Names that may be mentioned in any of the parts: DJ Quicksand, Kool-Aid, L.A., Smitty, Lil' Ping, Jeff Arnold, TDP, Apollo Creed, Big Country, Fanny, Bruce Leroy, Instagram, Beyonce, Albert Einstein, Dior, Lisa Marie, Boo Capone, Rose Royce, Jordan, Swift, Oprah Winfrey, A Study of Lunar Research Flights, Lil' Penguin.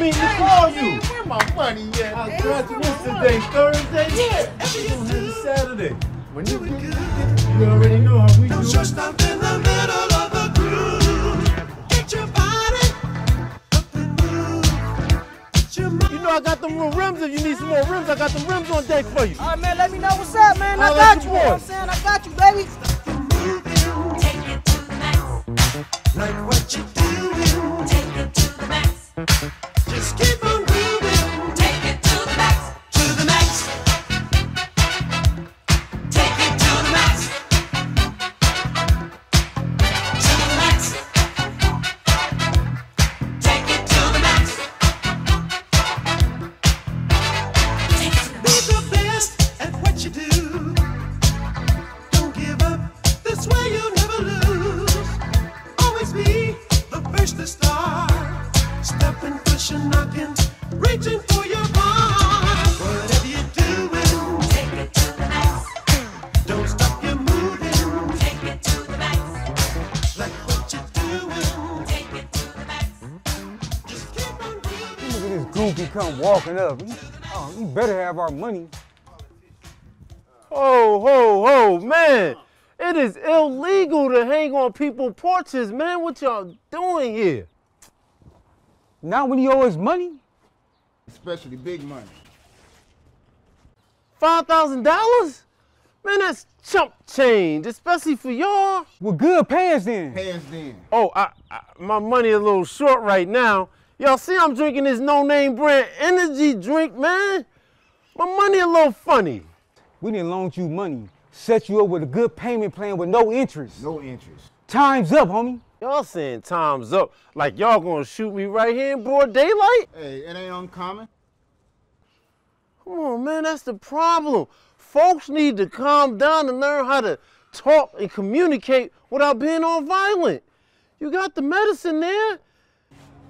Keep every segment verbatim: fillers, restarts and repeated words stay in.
mean to call you. Where my money at? I got you today, Thursday. Yeah, every Saturday. When you get it, you already know how we do. Don't just stop in the middle of the groove. Get your body up and move. Get your mind. You know I got them little rims. If you need some more rims, I got them rims on deck for you. All right, man, let me know what's up, man. I got you, you know what I'm saying? I got you, baby. Take it to the max. Like what you doing. Take it to the max. Just keep on moving. Take it to the max. To the max. Take it to the max. To the max. Take it to the max. Take it to the max. Be the best at what you do. Don't give up. This way you'll never lose. Always be the first to start. Stepping, pushing, knocking, reaching for your heart. Whatever you're doing, take it to the max. Don't stop your moving, take it to the max. Like what you're doing, take it to the max. Just keep on moving. Look at this goofy come walking up. Oh, you better have our money. Ho, ho, ho, man. It is illegal to hang on people's porches, man. What y'all doing here? Not when you owe us money. Especially big money. five thousand dollars? Man, that's chump change, especially for y'all. Well, good, pay us then. Pay us then. Oh, I, I, my money a little short right now. Y'all see I'm drinking this no-name brand energy drink, man? My money a little funny. We didn't loan you money. Set you up with a good payment plan with no interest. No interest. Time's up, homie. Y'all saying time's up, like y'all gonna shoot me right here in broad daylight? Hey, it ain't uncommon. Come on, man, that's the problem. Folks need to calm down and learn how to talk and communicate without being all violent. You got the medicine there.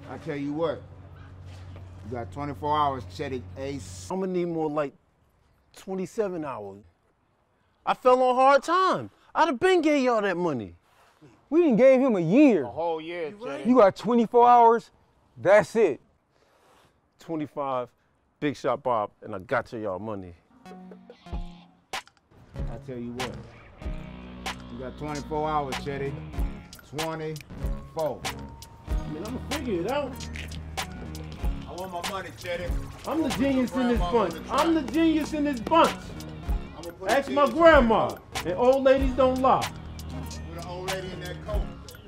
I tell you what, you got twenty-four hours, Cheddy Ace. I'm gonna need more like twenty-seven hours. I fell on hard time. I'd have been gave y'all that money. We didn't gave him a year. A whole year, Jay. You got twenty-four hours, that's it. twenty-five, Big Shot Bob, and I got you y'all money. I tell you what, you got twenty-four hours, Cheddy. twenty-four. I mean, I'm gonna figure it out. I want my money, Cheddy. I'm the genius in this bunch. I'm the genius in this bunch. Ask my grandma, and old ladies don't lie.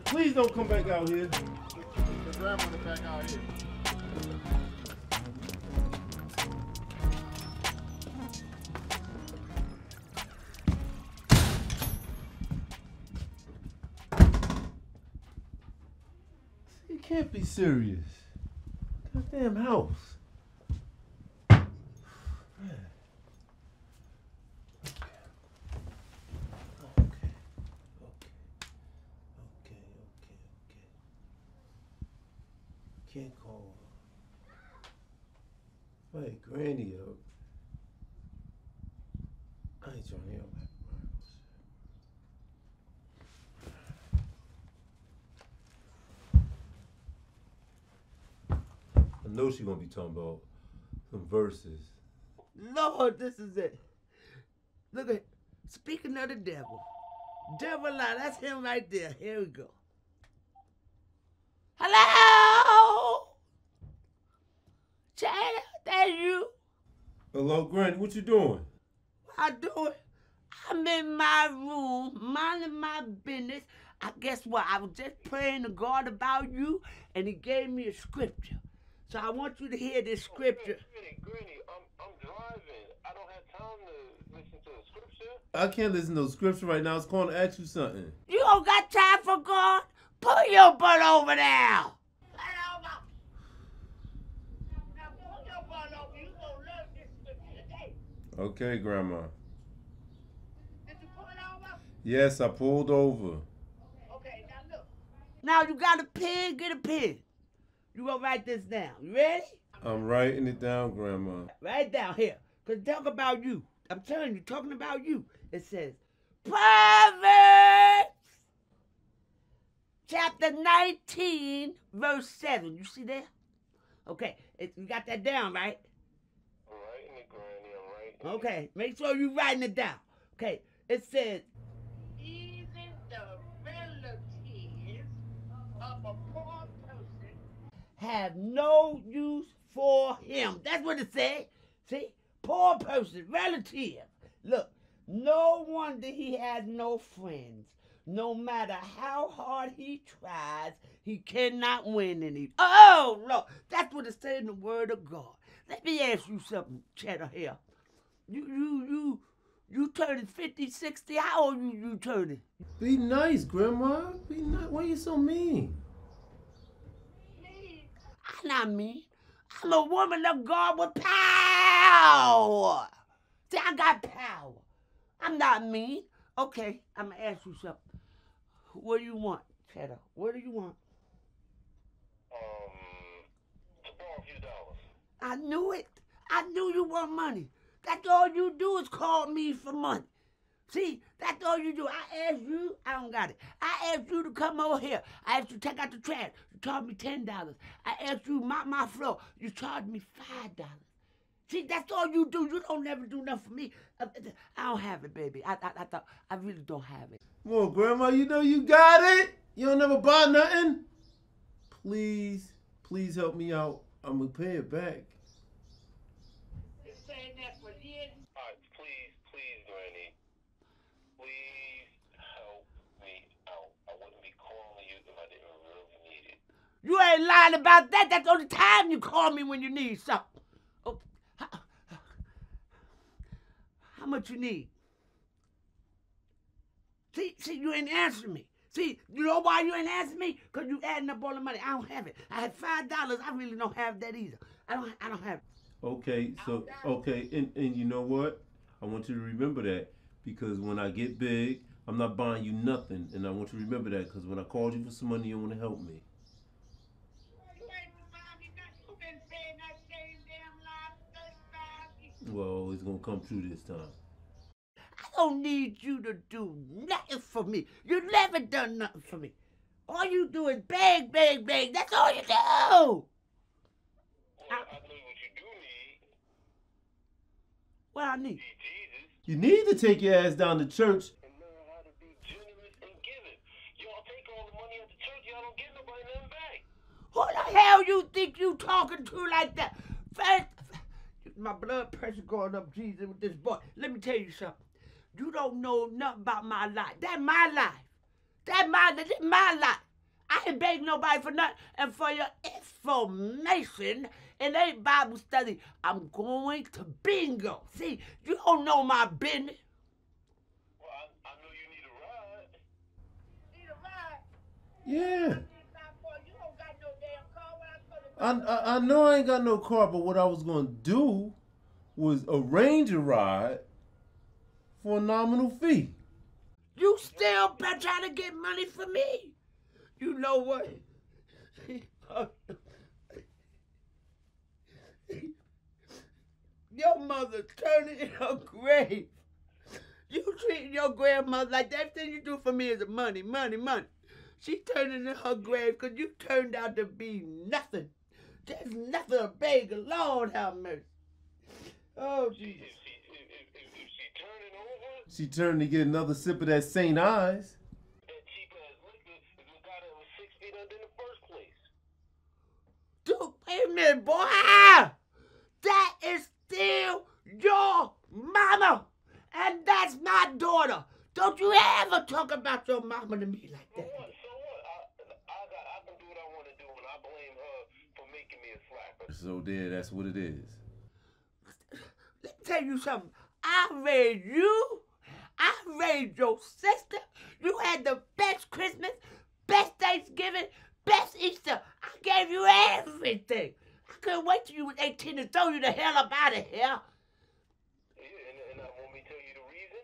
Please don't come back out here. The grandmother back out here. You can't be serious. Goddamn house. Man. Can't call. Hey, Granny up. I ain't trying to hear all that. I know she gonna be talking about some verses. Lord, this is it. Look at, speaking of the devil. Devil lie, that's him right there. Here we go. Hello, Chad, that's you. Hello, Granny, what you doing? What I doing? I'm in my room, minding my business. I guess what? I was just praying to God about you, and he gave me a scripture. So I want you to hear this scripture. Oh, Granny, Granny, I'm, I'm driving. I don't have time to listen to the scripture. I can't listen to the scripture right now. I was calling to ask you something. You don't got time for God? Pull your butt over there! Okay, Grandma. Did you pull over? Yes, I pulled over. Okay, now look. Now you got a pen, get a pen. You gonna write this down. You ready? I'm writing it down, Grandma. Right down here. Cause talk about you. I'm telling you, talking about you. It says, Proverbs! Chapter nineteen, verse seven. You see there? Okay, it, you got that down, right? I'm writing it, Granny. I'm writing it. Okay, make sure you're writing it down. Okay, it says, even the relatives of a poor person have no use for him. That's what it said. See? Poor person, relative. Look, no wonder he has no friends. No matter how hard he tries, he cannot win any. Oh, Lord. That's what it said in the word of God. Let me ask you something, Cheddar here. You, you, you, you turning fifty, sixty? How old you, you turning? Be nice, Grandma. Be nice. Why are you so mean? I'm not mean. I'm a woman of God with power. See, I got power. I'm not mean. Okay, I'm going to ask you something. What do you want, Cheddar? What do you want? Um, to borrow a few dollars. I knew it. I knew you want money. That's all you do is call me for money. See, that's all you do. I asked you, I don't got it. I asked you to come over here. I asked you to take out the trash. You charged me ten dollars. I asked you to mop my floor. You charged me five dollars. See, that's all you do. You don't never do nothing for me. I, I don't have it, baby. I, I, I thought I really don't have it. Well, Grandma, you know you got it. You don't never buy nothing. Please, please help me out. I'm gonna pay it back. You're saying that for you? All right, please, please, Granny, please help me out. I wouldn't be calling you if I didn't really need it. You ain't lying about that. That's the only time you call me when you need something. How much you need? See, see, you ain't answering me. See, you know why you ain't answering me? Because you adding up all the money. I don't have it. I had five dollars. I really don't have that either. I don't I don't have it. Okay, so okay, and, and you know what? I want you to remember that. Because when I get big, I'm not buying you nothing. And I want you to remember that, because when I called you for some money, you don't want to help me. Well, it's gonna come through this time. I don't need you to do nothing for me. You never done nothing for me. All you do is bang, bang, bang. That's all you do. Well, I, I know what you do need. What I need? You need to take your ass down to church and learn how to be generous and giving. Y'all take all the money at the church. Y'all don't give nobody nothing back. Who the hell you think you talking to like that? First, my blood pressure going up, Jesus, with this boy. Let me tell you something. You don't know nothing about my life. That's my life. That's my, that's my life. I ain't beg nobody for nothing. And for your information, it ain't Bible study. I'm going to bingo. See, you don't know my business. Well, I, I know you need a ride. Need a ride? Yeah. I, I, I know I ain't got no car, but what I was going to do was arrange a ride for a nominal fee. You still trying to get money from me? You know what? Your mother turning in her grave. You treating your grandmother like that thing you do for me is money, money, money. She turning in her grave because you turned out to be nothing. There's nothing to beg, Lord have mercy. Oh, Jesus. If she, if, if, if, if she turning over? She turned to get another sip of that Saint Ives. That cheap-ass liquor if you got it with six feet under in the first place. Dude, wait a minute, boy. That is still your mama. And that's my daughter. Don't you ever talk about your mama to me like that. So what? So what? I, I, got, I can do what I want to do, and I blame her. So there, that's what it is. Let me tell you something. I raised you. I raised your sister. You had the best Christmas, best Thanksgiving, best Easter. I gave you everything. I couldn't wait till you was eighteen to throw you the hell up out of here. Yeah, and, and I want me to tell you the reason.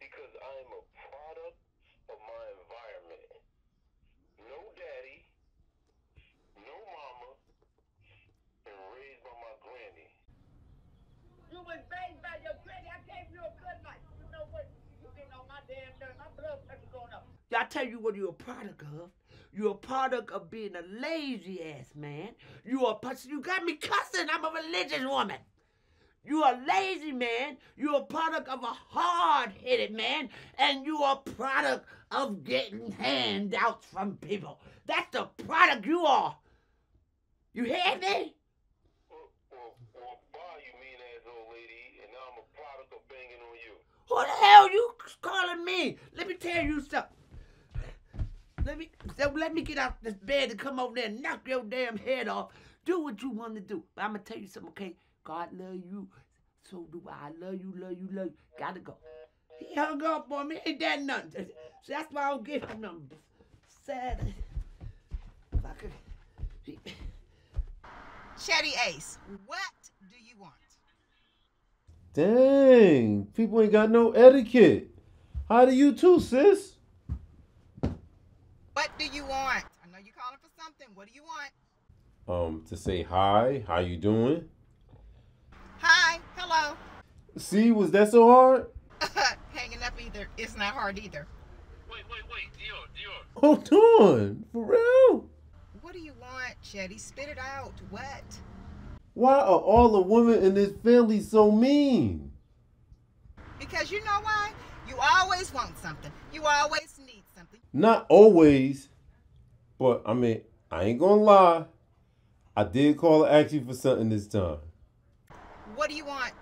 Because I'm a product of my environment. No daddy, no mama. Raised by my granny. You was raised by your granny. I gave you a good life. You know what? You getting on my damn nerves. My blood pressure going up. I tell you what you're a product of. You're a product of being a lazy ass man. You are a, you got me cussing. I'm a religious woman. You are a lazy man. You are a product of a hard-headed man. And you are a product of getting handouts from people. That's the product you are. You hear me? Who the hell you calling me? Let me tell you something. Let me let me get out this bed and come over there and knock your damn head off. Do what you want to do. But I'm going to tell you something, okay? God love you. So do I. I love you, love you, love you. Got to go. He hung up on me. Ain't that nothing. So that's why I don't give him nothing. Sad. Fucker. Cheddy Ace, what do you want? Dang, people ain't got no etiquette. How do you too, sis? What do you want? I know you're calling for something. What do you want? Um, to say hi, how you doing? Hi, hello. See, was that so hard? Hanging up either. It's not hard either. Wait, wait, wait, Dior, Dior. Hold on, for real? What do you want, Cheddy? Spit it out. What? Why are all the women in this family so mean? Because you know why? You always want something. You always need something. Not always. But, I mean, I ain't gonna lie. I did call and ask you for something this time. What do you want?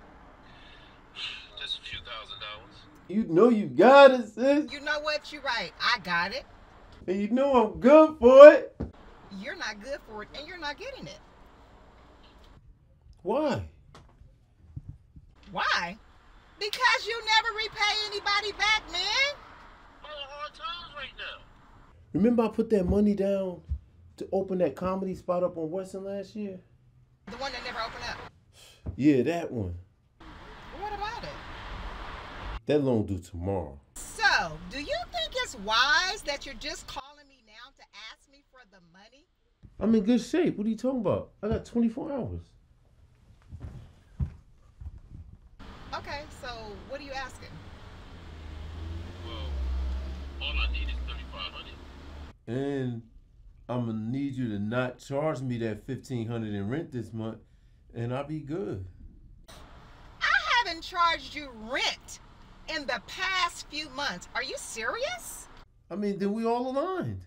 Just a few thousand dollars. You know you got it, sis. You know what? You're right. I got it. And you know I'm good for it. You're not good for it, and you're not getting it. Why? Why? Because you never repay anybody back, man. All the hard times right now. Remember I put that money down to open that comedy spot up on Weston last year? The one that never opened up? Yeah, that one. What about it? That loan due tomorrow. So, do you think it's wise that you're just calling me now to ask me for the money? I'm in good shape. What are you talking about? I got twenty-four hours. Okay, so what are you asking? Well, all I need is thirty-five hundred dollars. And I'm going to need you to not charge me that fifteen hundred dollars in rent this month, and I'll be good. I haven't charged you rent in the past few months. Are you serious? I mean, then we all aligned.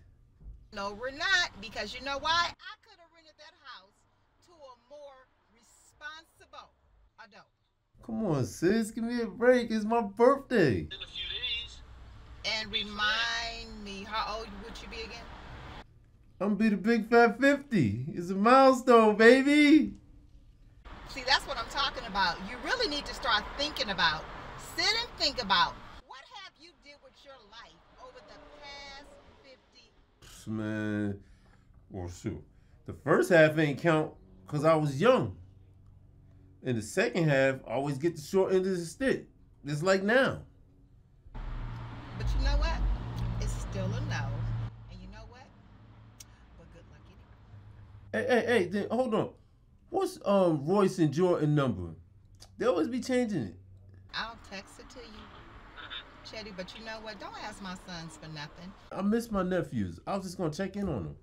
No, we're not, because you know why? I could have rented that house to a more responsible adult. Come on, sis, give me a break. It's my birthday. In a few days. And remind me, how old would you be again? I'm be the big fat fifty. It's a milestone, baby. See, that's what I'm talking about. You really need to start thinking about, sit and think about, what have you did with your life over the past fifty? Man, well, shoot. The first half ain't count because I was young. In the second half, I always get the short end of the stick. Just like now. But you know what? It's still a no. And you know what? But good luck anyway. Hey, hey, hey, then hold on. What's um Royce and Jordan number? They always be changing it. I'll text it to you, Cheddy, but you know what? Don't ask my sons for nothing. I miss my nephews. I was just gonna check in on them.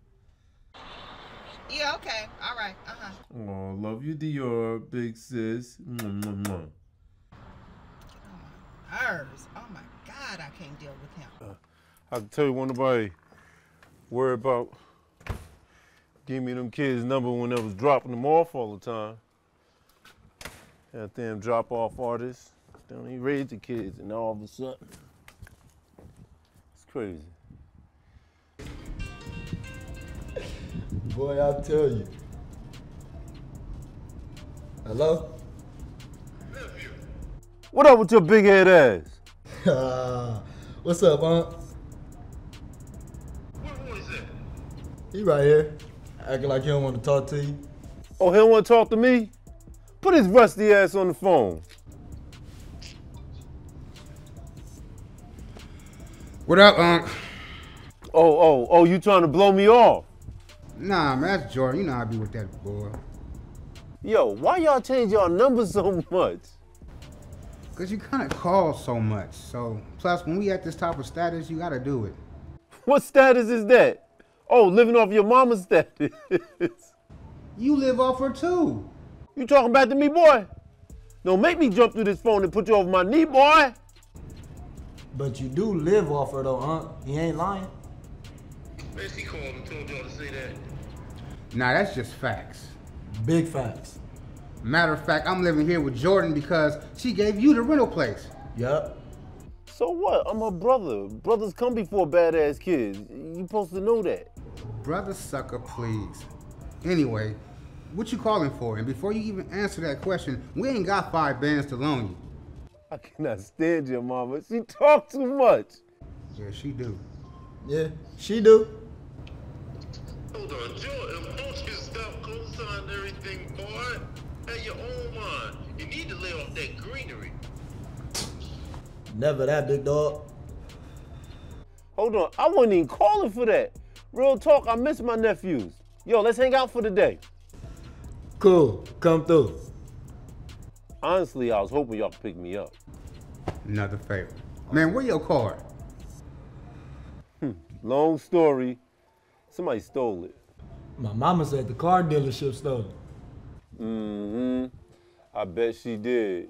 Yeah, okay. All right. Uh-huh. Oh, love you, Dior, big sis. Mwah, mwah, mwah. Get on my nerves. Oh, my God, I can't deal with him. Uh, I have to tell you, won't nobody worry about giving me them kids' number when I was dropping them off all the time. That damn drop-off artists. They don't even raise the kids, and all of a sudden, it's crazy. Boy, I'll tell you. Hello? What up with your big head ass? Uh, what's up, Aunt? What boy is that? He right here, acting like he don't want to talk to you. Oh, he don't want to talk to me? Put his rusty ass on the phone. What up, Unc? Oh, oh, oh, you trying to blow me off? Nah, man, that's Jordan. You know I be with that boy. Yo, why y'all change y'all numbers so much? Because you kind of call so much. So, plus, when we at this type of status, you got to do it. What status is that? Oh, living off your mama's status. You live off her too. You talking back to me, boy? Don't make me jump through this phone and put you over my knee, boy. But you do live off her though, huh? He ain't lying. Man, she called and told y'all to say that. Nah, that's just facts. Big facts. Matter of fact, I'm living here with Jordan because she gave you the rental place. Yup. So what? I'm her brother. Brothers come before badass kids. You supposed to know that. Brother sucker, please. Anyway, what you calling for? And before you even answer that question, we ain't got five bands to loan you. I cannot stand your mama. She talk too much. Yeah, she do. Yeah, she do. Hold on, Jordan, won't you stop co-signing everything, boy? Have your own mind. You need to lay off that greenery. Never that, big dog. Hold on, I wasn't even calling for that. Real talk, I miss my nephews. Yo, let's hang out for the day. Cool, come through. Honestly, I was hoping y'all could pick me up. Another favor. Man, where your car? Hmm, long story. Somebody stole it. My mama said the car dealership stole it. Mm-hmm. I bet she did.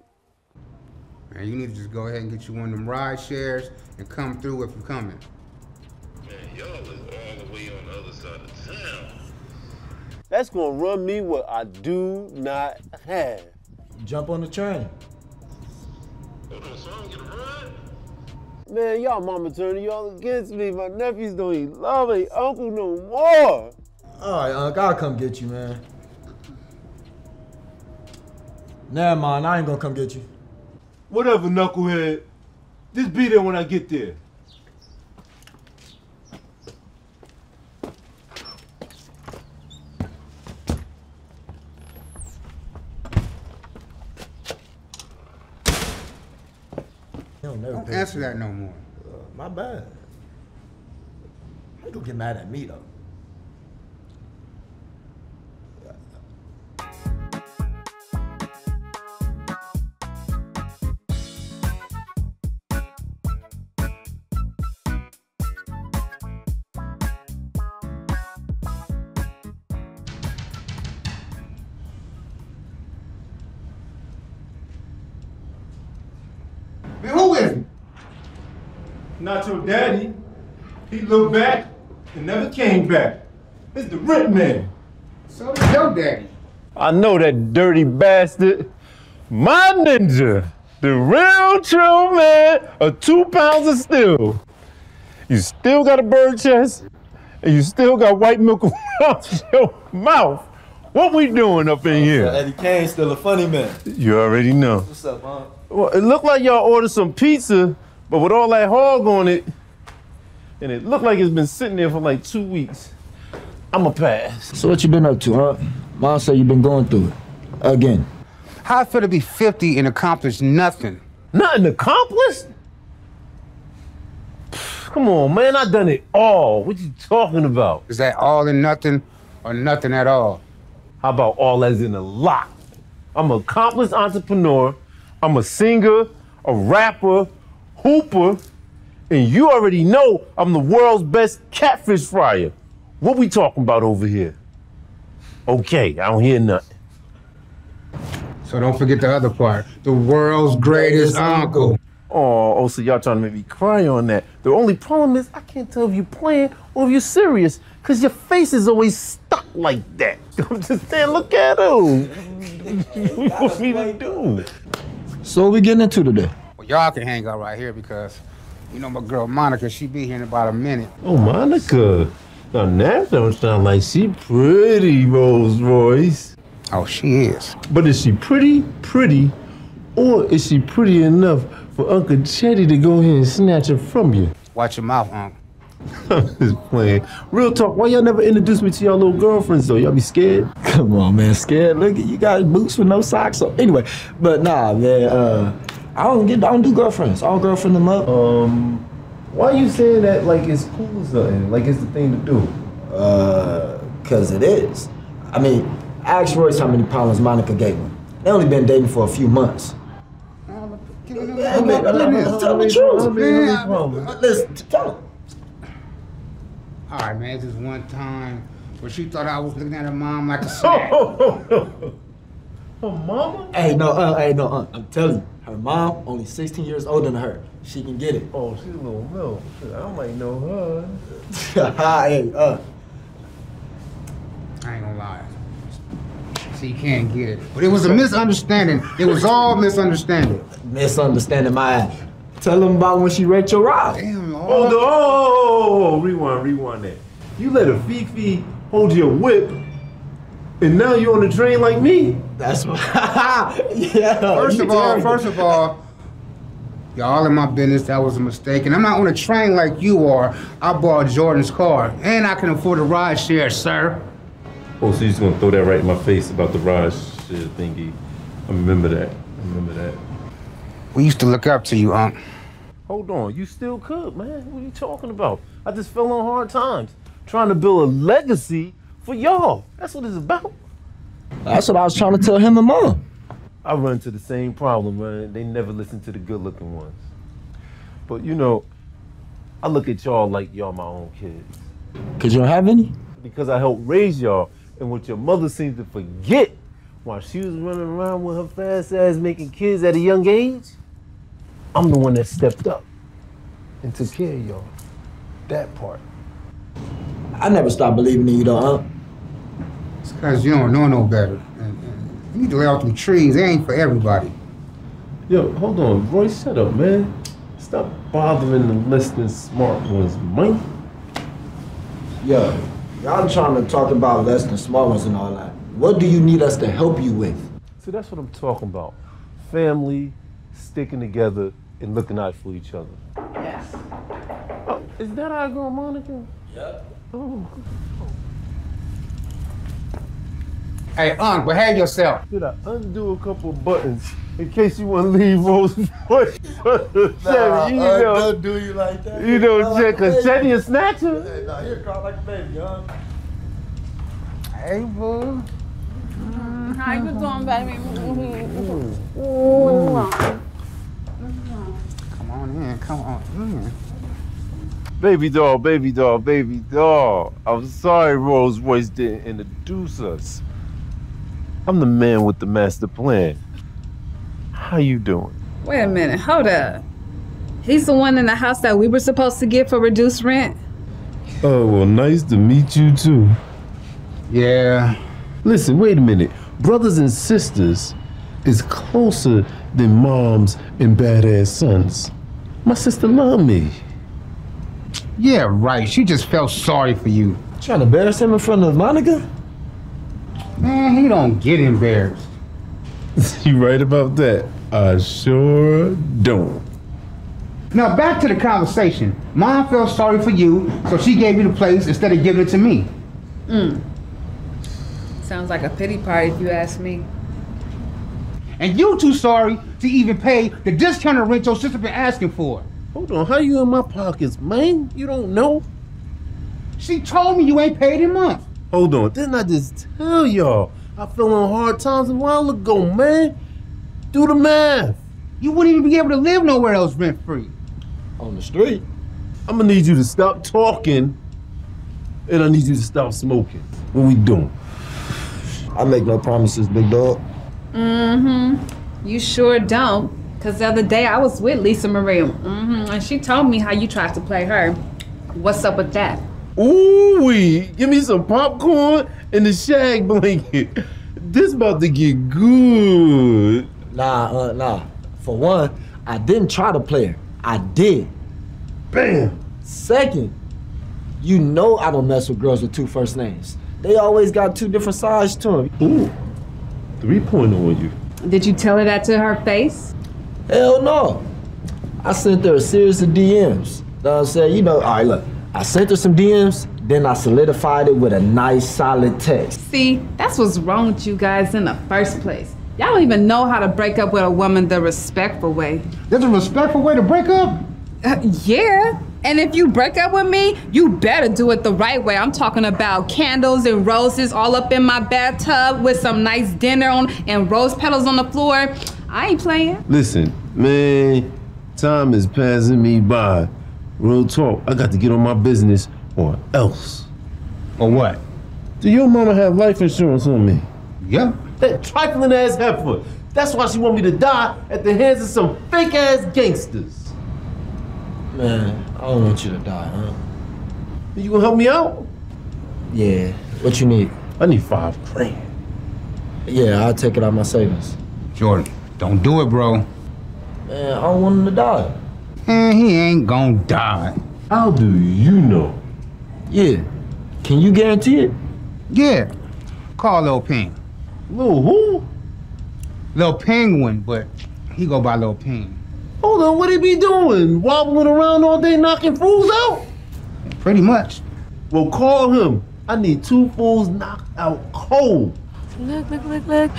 Man, you need to just go ahead and get you one of them ride shares and come through if you're coming. Man, y'all is all the way on the other side of town. That's gonna run me what I do not have. Jump on the train. Hold on, so I don't get a ride? Man, y'all mama turning y'all against me. My nephews don't even love me. Uncle no more. All right, Unc, I'll come get you, man. Never mind, I ain't gonna come get you. Whatever, knucklehead. Just be there when I get there. Don't answer that no more. Uh, my bad. How you gonna get mad at me though? Not your daddy. He looked back and never came back. It's the rent man. So is your daddy. I know that dirty bastard. My ninja, the real true man of two pounds of steel. You still got a bird chest and you still got white milk around your mouth. What we doing up in here? Eddie Kane's still a funny man. You already know. What's up, Mom? Well, it looked like y'all ordered some pizza, but with all that hog on it, and it looked like it's been sitting there for like two weeks, I'ma pass. So what you been up to, huh? Mom said you been going through it, again. How I feel to be fifty and accomplish nothing? Nothing accomplished? Come on, man, I done it all. What you talking about? Is that all and nothing, or nothing at all? How about all as in a lot? I'm an accomplished entrepreneur, I'm a singer, a rapper, hooper, and you already know I'm the world's best catfish fryer. What we talking about over here? Okay, I don't hear nothing. So don't forget the other part, the world's greatest uncle. Oh, oh, so y'all trying to make me cry on that. The only problem is I can't tell if you're playing or if you're serious, because your face is always stuck like that. I'm just saying, look at him. What we gonna do? So what we getting into today? Y'all can hang out right here because you know my girl Monica, she be here in about a minute. Oh, Monica. Now that don't sound like she pretty, Rose Royce. Oh, she is. But is she pretty, pretty, or is she pretty enough for Uncle Cheddy to go ahead and snatch her from you? Watch your mouth, Uncle. I'm just playing. Real talk, why y'all never introduce me to y'all little girlfriends though? Y'all be scared? Come on, man, scared? Look, you got boots with no socks on. Anyway, but nah, man, uh, I don't get, I don't do girlfriends. I don't girlfriend them up. Um, why are you saying that like it's cool or something? Like it's the thing to do? Uh, cause it is. I mean, ask Royce how many problems Monica gave him. They only been dating for a few months. Tell me the truth, man. Listen, tell him. all right, man, it's just one time where she thought I was looking at her mom like a snack. Her mama? Hey, no, uh, hey, no, uh, I'm telling you, her mom only sixteen years older than her. She can get it. Oh, she's a little real. I don't like no her. Hey, uh. I ain't gonna lie. She can't get it. But it was a misunderstanding. It was all misunderstanding. Misunderstanding my ass. Tell them about when she raped your ride. Damn, Lord. Oh, no. Oh, oh, rewind, rewind that. You let a Fifi hold your whip, and now you're on the train like me. That's what. Yeah. First of all, first of all, y'all in my business, that was a mistake. And I'm not on a train like you are. I bought Jordan's car, and I can afford a ride share, sir. Oh, so you're just gonna throw that right in my face about the ride share thingy. I remember that. I remember that. We used to look up to you, Unc. Hold on, you still could, man. What are you talking about? I just fell on hard times, trying to build a legacy for y'all. That's what it's about. That's what I was trying to tell him and Mom. I run into the same problem, man. They never listen to the good-looking ones. But, you know, I look at y'all like y'all my own kids. Because you don't have any? Because I helped raise y'all. And what your mother seems to forget while she was running around with her fast ass making kids at a young age, I'm the one that stepped up and took care of y'all. That part. I never stopped believing in you though, huh? It's because you don't know no better. And, and you need to lay out them trees. They ain't for everybody. Yo, hold on, Royce, shut up, man. Stop bothering the less than smart ones, Mike. Yo, y'all trying to talk about less than smart ones and all that. What do you need us to help you with? See, that's what I'm talking about. Family, sticking together, and looking out for each other. Yes. Oh, is that our girl, Monica? Yep. Oh. Hey, Unc, behave yourself. Should I undo a couple of buttons in case you want to leave Rose Royce? Nah, you uh, know, don't do you like that. You know, because like Cheddy a snatcher. Hey, nah, you're crying like a baby, Unc. Hey, boo. Mm, how you doing, baby? Mm-hmm. Mm-hmm. Come on in, come on in. Baby doll, baby doll, baby doll. I'm sorry Rose Royce didn't introduce us. I'm the man with the master plan. How you doing? Wait a minute, hold up. He's the one in the house that we were supposed to get for reduced rent? Oh, well, nice to meet you too. Yeah. Listen, wait a minute. Brothers and sisters is closer than moms and badass sons. My sister loved me. Yeah, right. She just felt sorry for you. Trying to embarrass him in front of Monica? Man, he don't get embarrassed. You right about that. I sure don't. Now, back to the conversation. Mom felt sorry for you, so she gave you the place instead of giving it to me. Mm. Sounds like a pity party if you ask me. And you too sorry to even pay the discounted rent your sister been asking for. Hold on, how you in my pockets, man? You don't know? She told me you ain't paid a month. Hold on, didn't I just tell y'all? I fell on hard times a while ago, man. Do the math. You wouldn't even be able to live nowhere else rent-free. On the street? I'm gonna need you to stop talking, and I need you to stop smoking. What we doing? I make no promises, big dog. Mm-hmm. You sure don't. Because the other day I was with Lisa Marie, mm-hmm, and she told me how you tried to play her. What's up with that? Ooh-wee. Give me some popcorn and a shag blanket. This about to get good. Nah, uh, nah. For one, I didn't try to play her. I did. Bam. Second, you know I don't mess with girls with two first names. They always got two different sides to them. Ooh, three point oh on you. Did you tell her that to her face? Hell no. I sent her a series of D Ms. Know what I'm saying? You know, all right, look, I sent her some D Ms, then I solidified it with a nice, solid text. See, that's what's wrong with you guys in the first place. Y'all don't even know how to break up with a woman the respectful way. There's a respectful way to break up? Uh, yeah. And if you break up with me, you better do it the right way. I'm talking about candles and roses all up in my bathtub with some nice dinner on and rose petals on the floor. I ain't playing. Listen, man, time is passing me by. Real talk, I got to get on my business or else. Or what? Do your mama have life insurance on me? Yeah. That trifling ass heifer. That's why she want me to die at the hands of some fake ass gangsters. Man, I don't want you to die, huh? You gonna help me out? Yeah. What you need? I need five grand. Yeah, I'll take it out of my savings. Jordan, don't do it, bro. Man, I don't want him to die. Man, he ain't gonna die. How do you know? Yeah. Can you guarantee it? Yeah. Call Lil' Ping. Lil' who? Lil' Penguin, but he go by Lil' Ping. Hold on, what he be doing? Wobbling around all day knocking fools out? Pretty much. Well, call him. I need two fools knocked out cold. Look, look, look, look.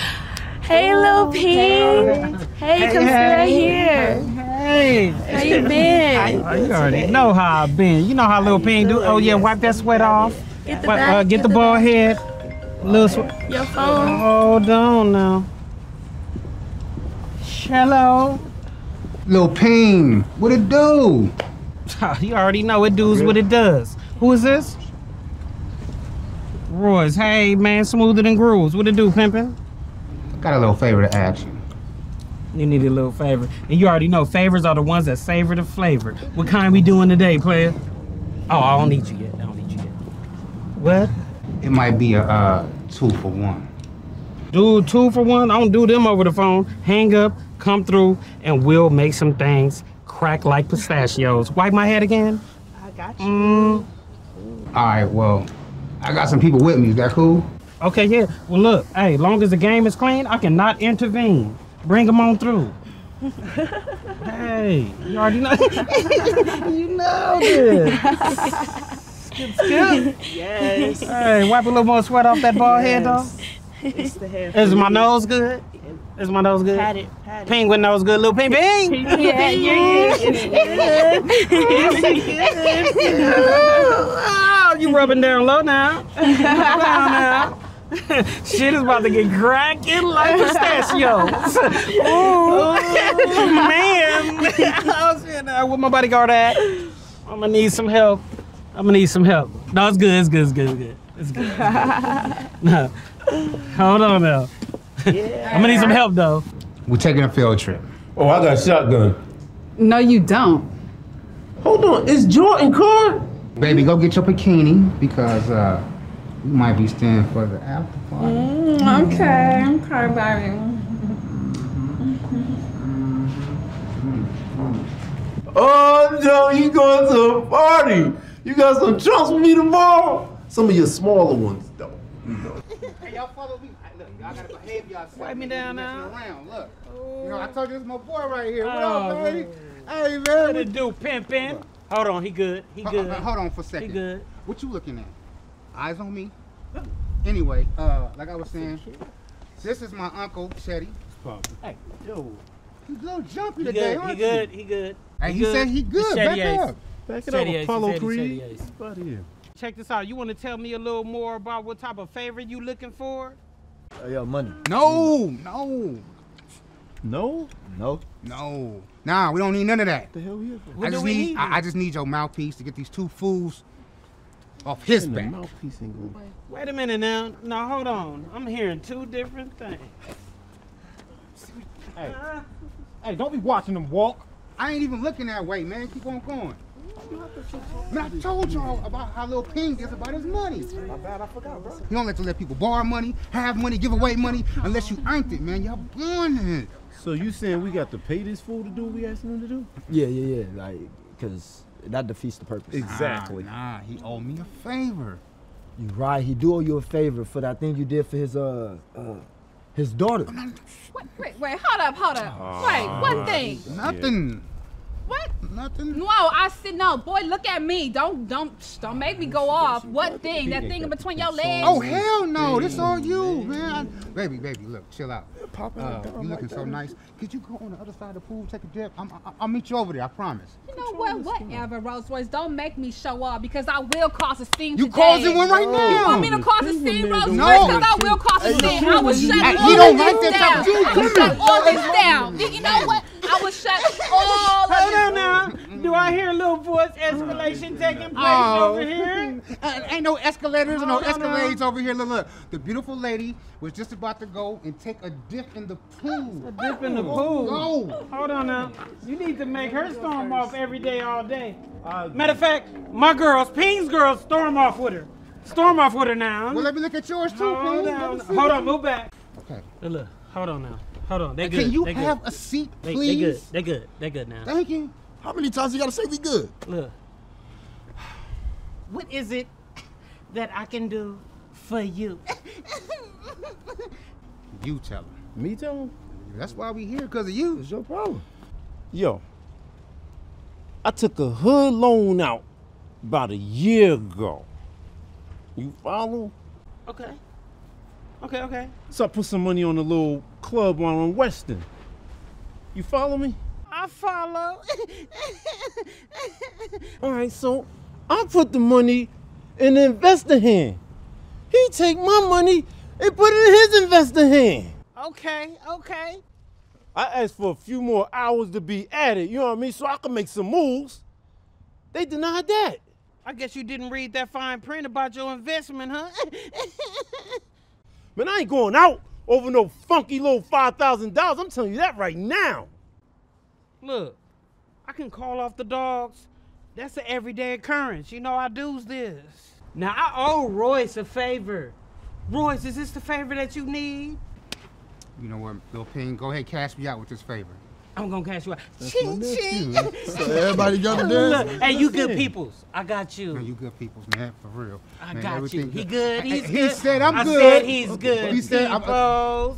Hey, oh, Lil' Ping. Hey, hey come hey, stay here. Hey, hey. How you been? How you, been you already today? Know how I been. You know how, how Lil' Ping do. Oh, yeah, wipe that sweat off. Get the, wipe, back, uh, get get the, the bald head. Little sweat. Your phone. Hold on now. Hello. Lil' Ping, what it do? You already know it does what it does. Who is this? Royce. Hey, man, smoother than grooves. What it do, pimpin'? Got a little favor to ask you. You need a little favor. And you already know, favors are the ones that savor the flavor. What kind we doing today, player? Oh, I don't need you yet. I don't need you yet. What? It might be a uh, two for one. Dude, two for one? I don't do them over the phone. Hang up, come through, and we'll make some things crack like pistachios. Wipe my head again? I got you. Mm. All right, well, I got some people with me. Is that cool? Okay, yeah. Well, look, hey, long as the game is clean, I cannot intervene. Bring them on through. Hey, you already know. You know this. Skip, skip. Yes. Hey, wipe a little more sweat off that bald yes. head, though. It's the hair. Is my nose good? Is my nose good? Pat it, pat it. Penguin nose good, Lil' Ping Ping. Yeah, you're oh, you rubbing down low now. Down now. Shit is about to get cracking like pistachios. Ooh, oh, man. Oh, shit. Uh, where my bodyguard at? I'm gonna need some help. I'm gonna need some help. No, it's good, it's good, it's good, it's good. It's good. It's good. No. Hold on now. Yeah. I'm gonna need some help though. We're taking a field trip. Oh, I got a shotgun. No, you don't. Hold on, is Jordan car? Baby, go get your bikini because uh, we might be staying for the after party. Mm, okay, I'm car baby. Oh, Joe, you going to a party? You got some trunks with me tomorrow? Some of your smaller ones, though. Hey, y'all follow me. Look, y'all gotta behave yourself. Wipe me down now. Around. Look. Ooh. You know, I told you this is my boy right here. What oh, up, baby? Hey, man. What it do, pimpin'? Hold on, he good. He hold, good. Hold on for a second. He good. What you looking at? Eyes on me. Anyway, uh, like I was saying, this is my uncle, Cheddy. Hey, dude. He's a little jumpy he today, good. Aren't he you? Good, he good. Hey, he, he good. Said he good. Back Ace. Up. Back it Cheddy up, Apollo Creed. Right here. Check this out. You want to tell me a little more about what type of favorite you looking for? Uh, yo, money. No, no. No? No. No. Nah, we don't need none of that. What the hell we here for? What I just do we need, need? I, I just need your mouthpiece to get these two fools off his and back. Mouthpiece ain't good. Wait a minute now. Now, hold on. I'm hearing two different things. Hey. Uh, hey, don't be watching them walk. I ain't even looking that way, man. Keep on going. Man, I told y'all about how Lil' Ping is about his money. My bad, I forgot, bro. You don't let to let people borrow money, have money, give away money, unless you earned it, man. Y'all born it. So you saying we got to pay this fool to do what we asking him to do? Yeah, yeah, yeah, like, because that defeats the purpose. Exactly. Nah, nah, he owed me a favor. You right, he do owe you a favor for that thing you did for his, uh, uh, his daughter. Wait, wait, wait, hold up, hold up. Uh, wait, one thing. Nothing. Yeah. What? Nothing. No, I said no. Boy, look at me. Don't, don't, don't make me go off. What thing? That thing in between your legs? Oh hell no! This all you, man. Baby, baby, look, chill out. Uh, you looking so nice. Could you go on the other side of the pool, take a dip? I'm, I, I'll meet you over there. I promise. You know what? Whatever, Rose Royce. Don't make me show up because I will cause a scene today. You causing one right now. You want me to cause a scene, Rose Royce? No. Because I will cause a scene. I will shut all this down. I will shut all this down. You know what? I was shut all of this. Hold on now. Do I hear a little voice escalation taking place oh. over here? nothing. Ain't no escalators, no, no escalades no. over here. Look, look. The beautiful lady was just about to go and take a dip in the pool. A dip in the pool. Oh, no. Hold on now. You need to make her storm off every day, all day. Uh, Matter of fact, my girls, Ping's girls, storm off with her. Storm off with her now. Well, let me look at yours too, Hold Ping. On, hold on, move back. Okay. Look, look, hold on now. Hold on. They good. Can you they have good. a seat, please? They, they good. They good. They good now. Thank you. How many times you gotta say we good? Look. What is it that I can do for you? You tell him. Me tell him? That's why we here, because of you. It's your problem. Yo, I took a hood loan out about a year ago. You follow? Okay. Okay, okay. So I put some money on the little club on Weston. You follow me? I follow. All right, so I put the money in the investor hand. He take my money and put it in his investor hand. Okay, okay. I asked for a few more hours to be added, you know what I mean, so I could make some moves. They denied that. I guess you didn't read that fine print about your investment, huh? Man, I ain't going out over no funky little five thousand dollars. I'm telling you that right now. Look, I can call off the dogs. That's an everyday occurrence. You know I do this. Now, I owe Royce a favor. Royce, is this the favor that you need? You know what, Lil' Ping, go ahead, cash me out with this favor. I'm gonna cash you out. Ching, ching. So everybody got it. Hey, you good peoples. I got you. No, you good peoples, man, for real. I man, got you. Good. He good, he's I, good. He said I'm I good. I said he's good, He said I'm good.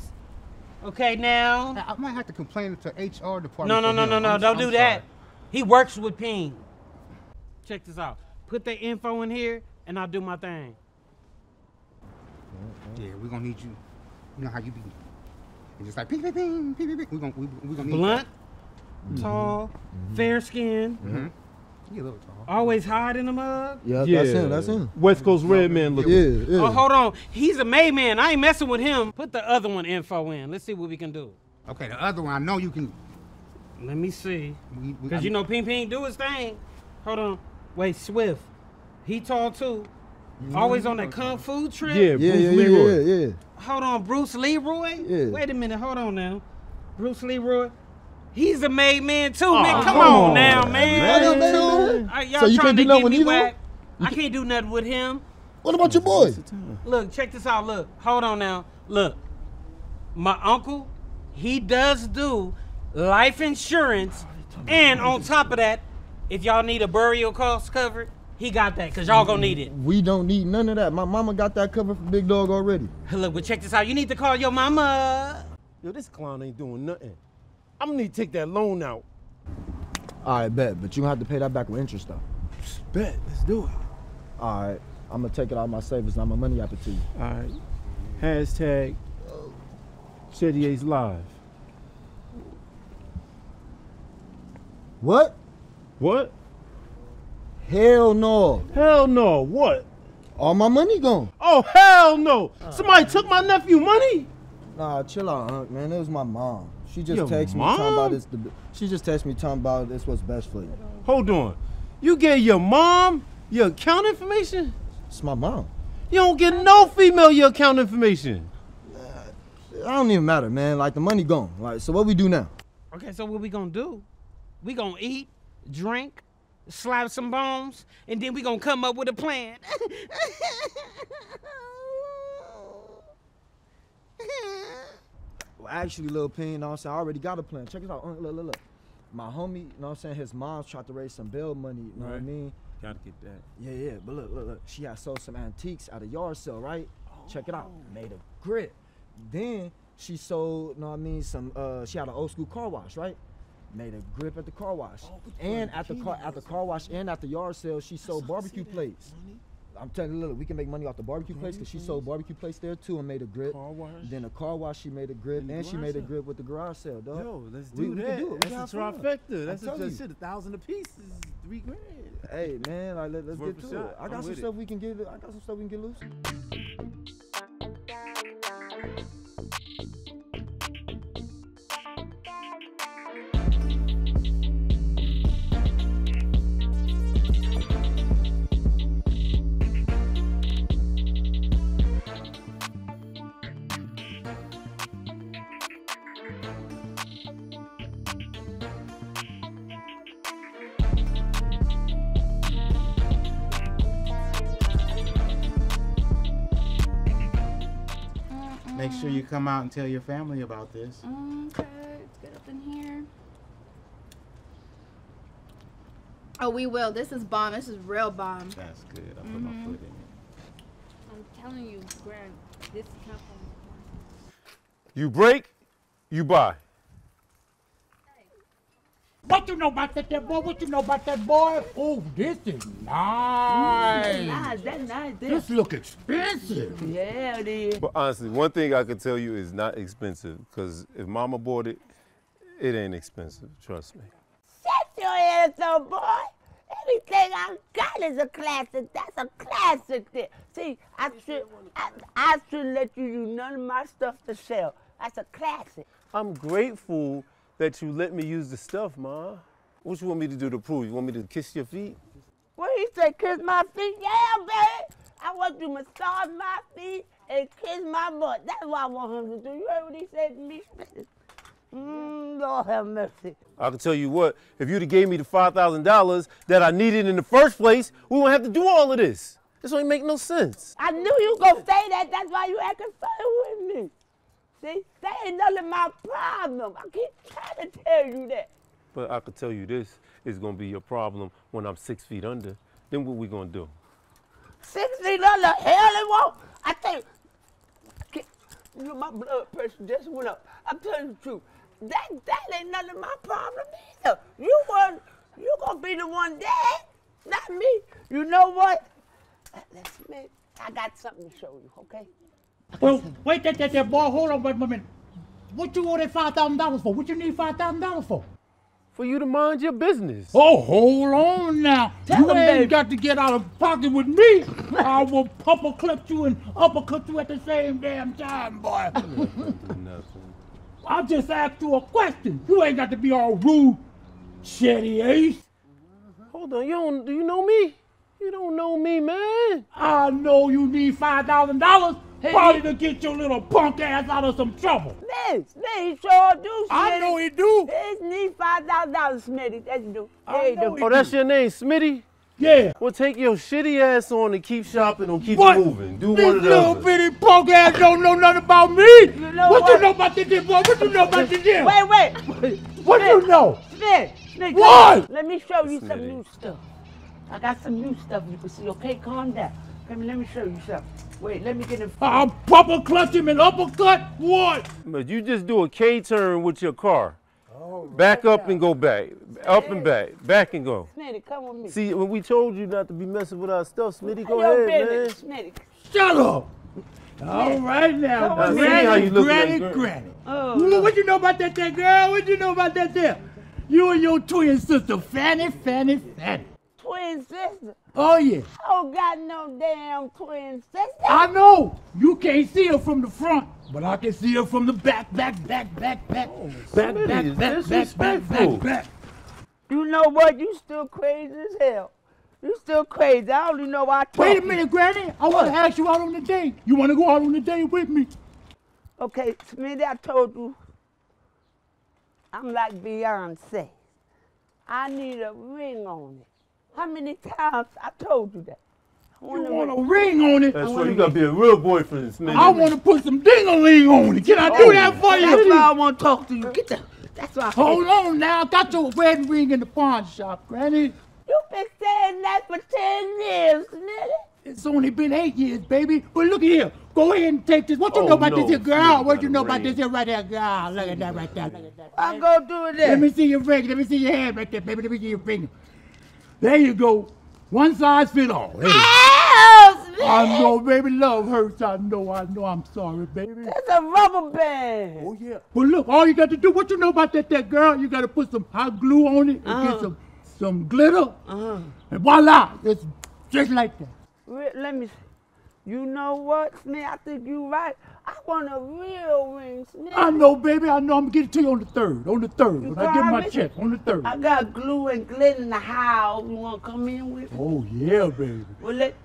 Okay, now. I, I might have to complain to H R department. No, no, no, no, no, I'm, don't I'm do sorry. that. He works with Ping. Check this out. Put that info in here, and I'll do my thing. Yeah, we're gonna need you. You know how you be. And just like ping, ping, ping, ping, ping. We're gonna, we, we're gonna need Blunt, that. tall, mm-hmm. fair skin. Mm-hmm. He a little tall. Always hide in the mug. Yeah, yeah, that's him, that's him. West Coast red man look. Yeah, yeah. Oh, hold on. He's a May man. I ain't messing with him. Put the other one info in. Let's see what we can do. Okay, the other one, I know you can. Let me see. We, we, Cause I you mean... know Ping Ping do his thing. Hold on. Wait, Swift. He tall too. Mm-hmm. Always on that kung fu trip. Yeah, yeah, Bruce yeah, Leroy. Yeah, yeah, yeah. Hold on, Bruce Leroy? Yeah. Wait a minute, hold on now. Bruce Leroy? He's a made man too, oh, man. Come oh, on now, man. man. Right, y'all so you trying can't to do nothing with him? I can't do nothing with him. What about your boy? Look, check this out. Look, hold on now. Look, my uncle, he does do life insurance. And on top of that, if y'all need a burial cost covered, he got that, because y'all gonna need it. We don't need none of that. My mama got that covered for Big Dog already. Look, but check this out. You need to call your mama. Yo, this clown ain't doing nothing. I'm gonna need to take that loan out. All right, bet, but you gonna have to pay that back with interest, though. Bet, let's do it. All right, I'm gonna take it out of my savings, and I'm gonna money up it to you. All right, hashtag Cheddy Ace Live. What? What? Hell no. Hell no, what? All my money gone. Oh, hell no. Uh, Somebody took my nephew money? Nah, chill out, Unc, man. It was my mom. She just texted me talking about this. She just texted me talking about this what's best for you. Hold on. You gave your mom your account information? It's my mom. You don't get no female your account information. Uh, it don't even matter, man. Like, the money gone. Like, so what we do now? Okay, so what we gonna do? We gonna eat, drink, slap some bones, and then we gonna come up with a plan. Well, actually, Lil' Ping, you know what I'm saying? I already got a plan. Check it out. Look, look, look. My homie, you know what I'm saying? His mom's tried to raise some bail money, you know right. what I mean? Gotta get that. Yeah, yeah, but look, look, look. She had sold some antiques at a yard sale, right? Oh. Check it out. Made a grip. Then she sold, you know what I mean, some, uh, she had an old school car wash, right? Made a grip at the car wash, oh, and at the car at the car wash and at the yard sale, she sold barbecue plates. Money? I'm telling you, look, we can make money off the barbecue plates because she sold barbecue plates there too and made a grip. Car wash. Then a car wash, she made a grip, and, and she made sale. a grip with the garage sale, dog. Yo, let's do we, that. We can do it. That's a trifecta. That's a, that shit. A thousand a piece is three grand. Hey man, like, let, let's get to it. I got I'm some stuff it. we can get. I got some stuff we can get loose. Make sure you come out and tell your family about this. Okay, let's get up in here. Oh, we will. This is bomb. This is real bomb. That's good. I put mm-hmm. my foot in it. I'm telling you, Grant, this is not from you break, you buy. What you know about that, that boy? What you know about that boy? Oh, this is nice. Mm, nice, that's nice. This. this look expensive. Yeah, it is. But honestly, one thing I can tell you is not expensive, because if Mama bought it, it ain't expensive. Trust me. Shut your ass up, boy. Everything I got is a classic. That's a classic thing. See, I should, I, I should let you use none of my stuff to sell. That's a classic. I'm grateful that you let me use the stuff, Ma. What you want me to do to prove? You want me to kiss your feet? What he say, kiss my feet? Yeah, baby! I want you to massage my feet and kiss my butt. That's what I want him to do. You heard what he said to me? Mmm, Lord have mercy. I can tell you what, if you'd have gave me the five thousand dollars that I needed in the first place, we wouldn't have to do all of this. This ain't make no sense. I knew you gonna say that. That's why you acting funny with me. See, that ain't none of my problem. I keep trying to tell you that. But I could tell you this is gonna be your problem when I'm six feet under. Then what we gonna do? Six feet under, hell it won't. I think, you know, my blood pressure just went up. I'm telling you the truth. That that ain't none of my problem either. You were, you gonna be the one dead, not me. You know what? Listen, I got something to show you, okay? Well, wait, that, that, that boy, hold on wait a minute. What you want that five thousand dollars for? What you need five thousand dollars for? For you to mind your business. Oh, hold on now. Tell you him, ain't baby. got to get out of pocket with me. I will uppercut you and uppercut you at the same damn time, boy. I just asked you a question. You ain't got to be all rude, Cheddy Ace. Hold on, you don't, do you know me? You don't know me, man. I know you need five thousand dollars. Hey. Probably to get your little punk ass out of some trouble. Man, man, he sure do, Smitty. I know he do. He needs five thousand dollars, Smitty. That's do. I know do. Oh, that's your name, Smitty? Yeah. Well, take your shitty ass on and keep shopping or keep what? moving. Do this one of those. This little bitty punk ass don't know nothing about me. You know what, what you know about this boy? What you know about this deal? Wait, wait. What Smitty. you know? Smitty, Smitty. What? Let me show you Smitty. some new stuff. I got some new stuff you can see. Okay, calm down. Let me, let me show you something. Wait, let me get him. I'll proper clutch him and uppercut? What? But you just do a K-turn with your car. Oh, back right up now. and go back. Up and back. Back and go. Smitty, come with me. See, when we told you not to be messing with our stuff, Smitty, go Yo, ahead, baby. man. Smitty. Shut up! Smitty. All right now. Now granny, how you look granny, like granny. Oh, Ooh, no. What you know about that there, girl? What you know about that there? You and your twin sister, Fanny, Fanny, Fanny. Twin sister? Oh, yeah. I don't got no damn twin sister. I know. You can't see her from the front, but I can see her from the back, back, back, back, back. Oh, back, back, back, back, back, back, back, back. You know what? You still crazy as hell. You still crazy. I don't even know why I talk. Wait a minute, Granny. I want to ask you out on a date. You want to go out on a date with me? Okay, Smitty, I told you, I'm like Beyonce. I need a ring on it. How many times I told you that? I want you want a ring. ring on it? That's right, you gotta be a real boyfriend, Smitty. I want to put some ding-a-ling on it. Can I do oh, that for you? That's why I want to talk to you. Get that. That's why. I Hold on now. I got your wedding ring in the pawn shop, Granny. You've been saying that for ten years, Smitty. It's only been eight years, baby. But look here. Go ahead and take this. What you oh, know about no, this here, girl? What you know about this here right there, girl? Look at that right there. Look at that. I'm gonna do it. Let me see your ring. Let me see your hand right there, baby. Let me see your finger. There you go. One size fit all. Hey. Oh, I know, baby, love hurts. I know, I know. I'm sorry, baby. That's a rubber band. Oh, yeah. But look, all you got to do, what you know about that, that girl, you got to put some hot glue on it and uh-huh. get some, some glitter. Uh-huh. And voila, it's just like that. Wait, let me see. You know what, Smitty? I think you right. I want a real ring, Smitty. I know, baby. I know. I'm going to get it to you on the third. On the third. When I get my check. On the third. I got glue and glitter in the house. You want to come in with me? Oh, yeah, baby. Well, let,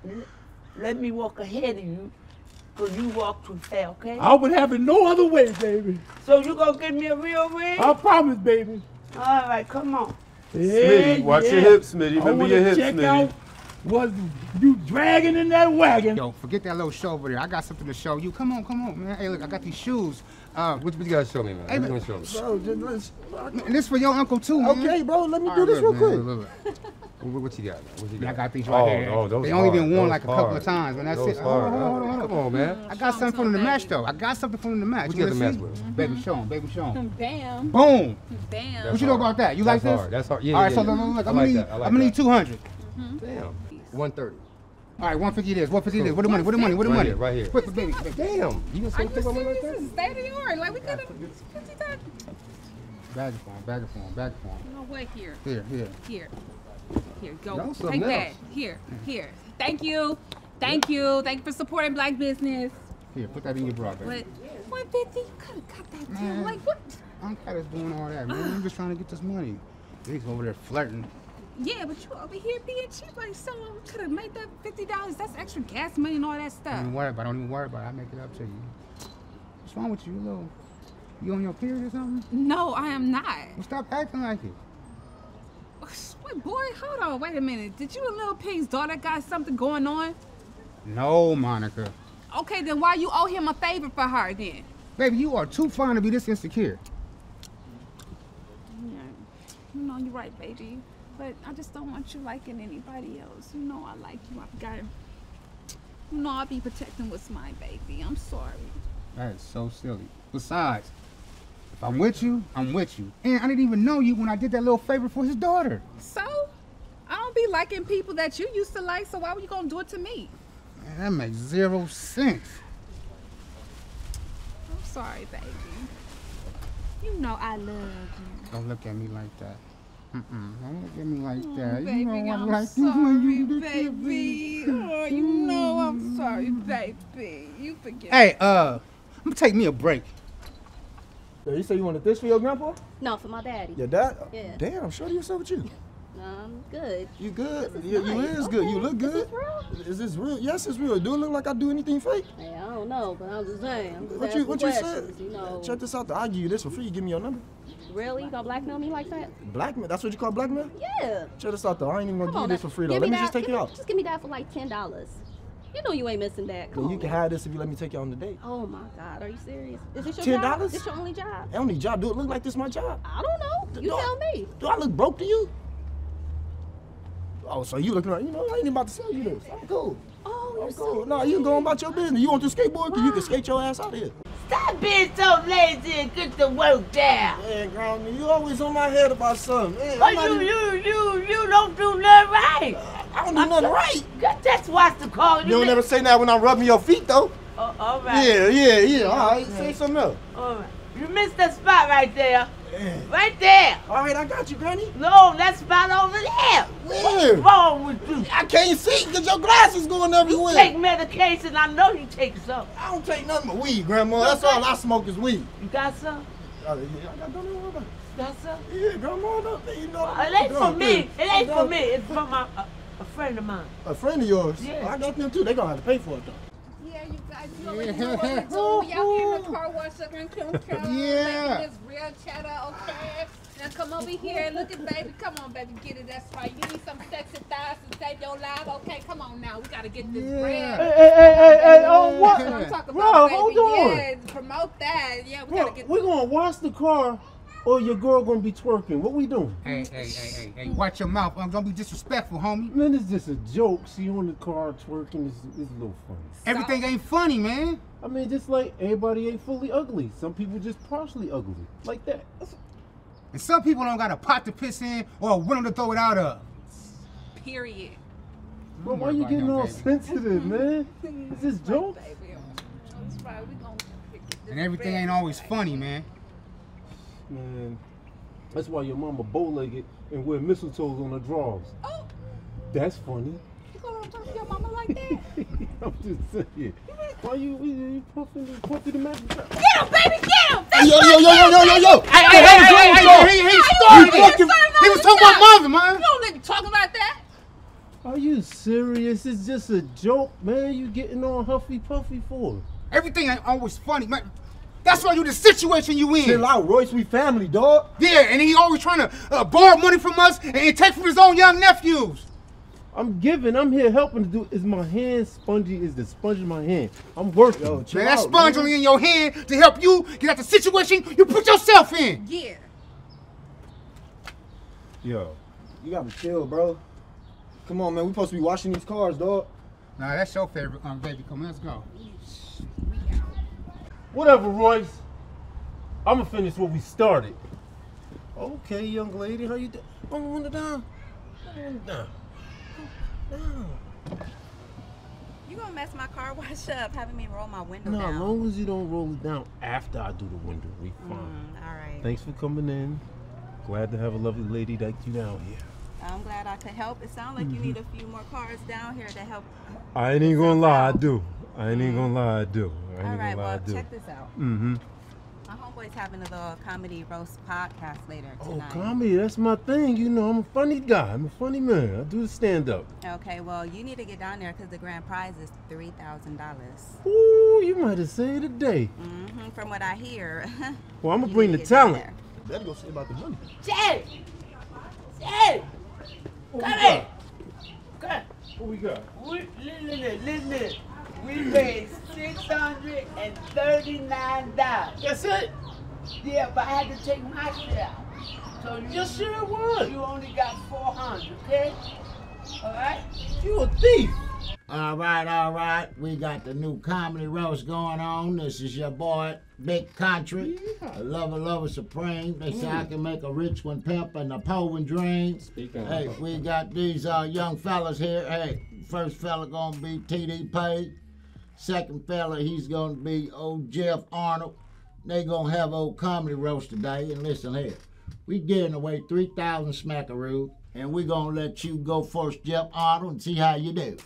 let me walk ahead of you because you walk too far, okay? I would have it no other way, baby. So you going to give me a real ring? I promise, baby. All right, come on. Smitty, watch your hips, Smitty. Remember your hips, Smitty. was you dragging in that wagon. Yo, forget that little show over there. I got something to show you. Come on, come on, man. Hey, look, I got these shoes. Uh, what, what you guys show me, man? Hey, what you gonna show me? Bro, just let's... And this for your uncle, too, man. Okay, bro, let me All do right, this look, real man, quick. Look, look. What, what you got? What you got? I got these right oh, here. Oh, those they only hard. Been worn those like a couple hard. Of times, and that's those it. Hold on, hold on, hold on. Come on, man. I got something from the match, though. I got something from the match. What you got the match with? Mm-hmm. Baby, show them. Baby, show them. Bam. Boom. Bam. That's what you know about that? You that's like this? Hard. That's hard. Yeah, All right, yeah, so yeah. look, look, I'm like gonna like need two hundred. Mm-hmm. Damn. one thirty. All right, one fifty it is, one fifty it is. What the money, what the money, what the money? Right here, right here. Quick, baby. Damn. You just said something like that? This is state of the art. Like, we could have fifty times. Bag it for him, bag it for him, bag it for him. You know what? Here. Here, here. Here. Here, go. Take that. Here, here. Thank you. Thank you. Thank you for supporting black business. Here, put that in your bra, baby. What? one fifty? You could have got that too. Like, what? I'm kind of doing all that, man. I'm just trying to get this money. He's over there flirting. Yeah, but you over here being cheap like someone could have made that fifty dollars. That's extra gas money and all that stuff. Don't even worry about it. Don't even worry about it. I'll make it up to you. What's wrong with you, you little? You on your period or something? No, I am not. Well, stop acting like it. Wait, boy, hold on. Wait a minute. Did you and Lil' Ping's daughter got something going on? No, Monica. Okay, then why you owe him a favor for her then? Baby, you are too fine to be this insecure. Yeah. You know, you're right, baby. But I just don't want you liking anybody else. You know I like you. I've got... You know I'll be protecting what's mine, baby. I'm sorry. That is so silly. Besides, if I'm with you, I'm with you. And I didn't even know you when I did that little favor for his daughter. So? I don't be liking people that you used to like, so why were you gonna do it to me? Man, that makes zero sense. I'm sorry, baby. You know I love you. Don't look at me like that. Mm-mm. Don't look at me like oh, that. Baby, you know I'm, I'm like sorry, baby. Oh, you know I'm sorry, baby. You forget. Hey, uh, I'm gonna take me a break. Yo, you say you wanted this for your grandpa? No, for my daddy. Your dad? Yeah. Damn, I'm sure yourself with you. No, I'm good. You good? Is yeah, nice. You is okay. Good. You look good. Is this real? Is this real? Yes, it's real. Do it look like I do anything fake? Hey, I don't know, but I'm just saying. I'm just what you what you said? You know. Check this out. I'll give you this for free. You give me your number. Really? You gonna blackmail me like that? Blackmail? That's what you call blackmail? Yeah. Check this out though. I ain't even gonna give you this for free though. Let me just take it out. Just give me that for like ten dollars. You know you ain't missing that. Come well, you on. Can have this if you let me take you on the date. Oh my God, are you serious? Is this your ten dollars? Job? Is this your only job? Only job? Do it look like this my job? I don't know. You do tell I, me. Do I look broke to you? Oh, so you looking around, you know, I ain't about to sell you this. I'm cool. Oh, you're I'm so cool. No, nah, you can go about your business. You want to skateboard? Wow. You can skate your ass out of here. Stop being so lazy and get the work down. Man, girl, you always on my head about something. Man, but you, even... you, you, you don't do nothing right. Uh, I don't do I'm nothing right. God, that's why it's the call. You, you don't ever say that when I'm rubbing your feet, though. Oh, all right. Yeah, yeah, yeah. All right, say something else. All right. You missed that spot right there. Yeah. Right there. All right, I got you, Granny. No, that spot over there. Where? What's wrong with you? I can't see because your glasses going everywhere. You take medication. I know you take some. I don't take nothing but weed, Grandma. No, that's God. All I smoke is weed. You got some? Uh, yeah, I got don't even worry about it. Got some? Yeah, Grandma. Don't, you know, well, it ain't for me. Thing. It ain't for me. It's for my uh, a friend of mine. A friend of yours? Yeah. Oh, I got them too. They're going to have to pay for it, though. You guys, you already know what we do. We out here in the car wash up in Coon County. Yeah. Making this real cheddar, okay? Now come over here and look at baby. Come on, baby, get it. That's right. You need some sexy thighs to save your life, okay? Come on now. We got to get this yeah. bread. Hey, hey, hey, hey, hey, oh, what? That's what I'm talking bro, about, baby. Hold on. Yeah, promote that. Yeah, we got to get We're going to wash the car. Or your girl gonna be twerking. What we doing? Hey, hey, hey, hey, hey, watch your mouth. I'm gonna be disrespectful, homie. Man, it's just a joke. She on the car twerking is is a little funny. Stop. Everything ain't funny, man. I mean, just like everybody ain't fully ugly. Some people just partially ugly. Like that. And some people don't got a pot to piss in or a window to throw it out of. Period. Well, why you getting all sensitive, man? It's just jokes. And everything ain't always funny, man. Man, that's why your mama bow-legged and wear mistletoes on her drawers. Oh! That's funny. You gonna talk to your mama like that? I'm just saying. You really... Why you, you, you puffing, puffing the mattress? Get him, baby, get him! That's yo, yo, yo, yo, yo, yo, yo! Hey, hey, hey, hey, hey, hey, hey, he started it! He was talking about mother, man! You don't let me talking about that! Are you serious? It's just a joke, man. You getting all huffy-puffy for it. Everything ain't always funny, man. That's why you the situation you in. Chill out, Royce. We family, dog. Yeah, and he always trying to uh, borrow money from us and take from his own young nephews. I'm giving. I'm here helping to do. Is my hand spongy? Is the sponge in my hand? I'm working. Yo, man, that sponge only in your hand to help you get out the situation you put yourself in. Yeah. Yo, you gotta chill, bro. Come on, man. We supposed to be washing these cars, dog. Nah, that's your favorite, um, baby. Come on, let's go. Whatever, Royce. I'ma finish what we started. Okay, young lady, how you doing? I'm on the down. I'm down. You gonna mess my car wash up, having me roll my window no, down? No, as long as you don't roll it down after I do the window, we fine. Mm, all right. Thanks for coming in. Glad to have a lovely lady like you down here. I'm glad I could help. It sounds like mm-hmm. you need a few more cars down here to help. I ain't even gonna lie, I do. I ain't even gonna lie, I do. I ain't all right, well, check this out. Mm-hmm. My homeboy's having a little comedy roast podcast later tonight. Oh, comedy, that's my thing. You know, I'm a funny guy. I'm a funny man. I do the stand-up. Okay, well, you need to get down there because the grand prize is three thousand dollars. Ooh, you might have saved a day. Mm-hmm, from what I hear. Well, I'm going to bring the talent. Better go say about the money. Cheddy! Cheddy! Come here! Come here! What we got? We, listen, listen. We made six hundred thirty-nine dollars. That's it? Yeah, but I had to take my share out. So you, yes, sure it was. You only got four hundred dollars, okay? All right? You a thief. All right, all right. We got the new comedy roast going on. This is your boy, Big Country. Yeah. I love a lover supreme. They mm. say I can make a rich one pimp and a poor one dream. Speaking hey, of we got these uh, young fellas here. Hey, first fella gonna be T D P. Second fella, he's gonna be old Jeff Arnold. They gonna have old comedy roast today. And listen here, we giving away three thousand smackaroos, and we gonna let you go first, Jeff Arnold, and see how you do.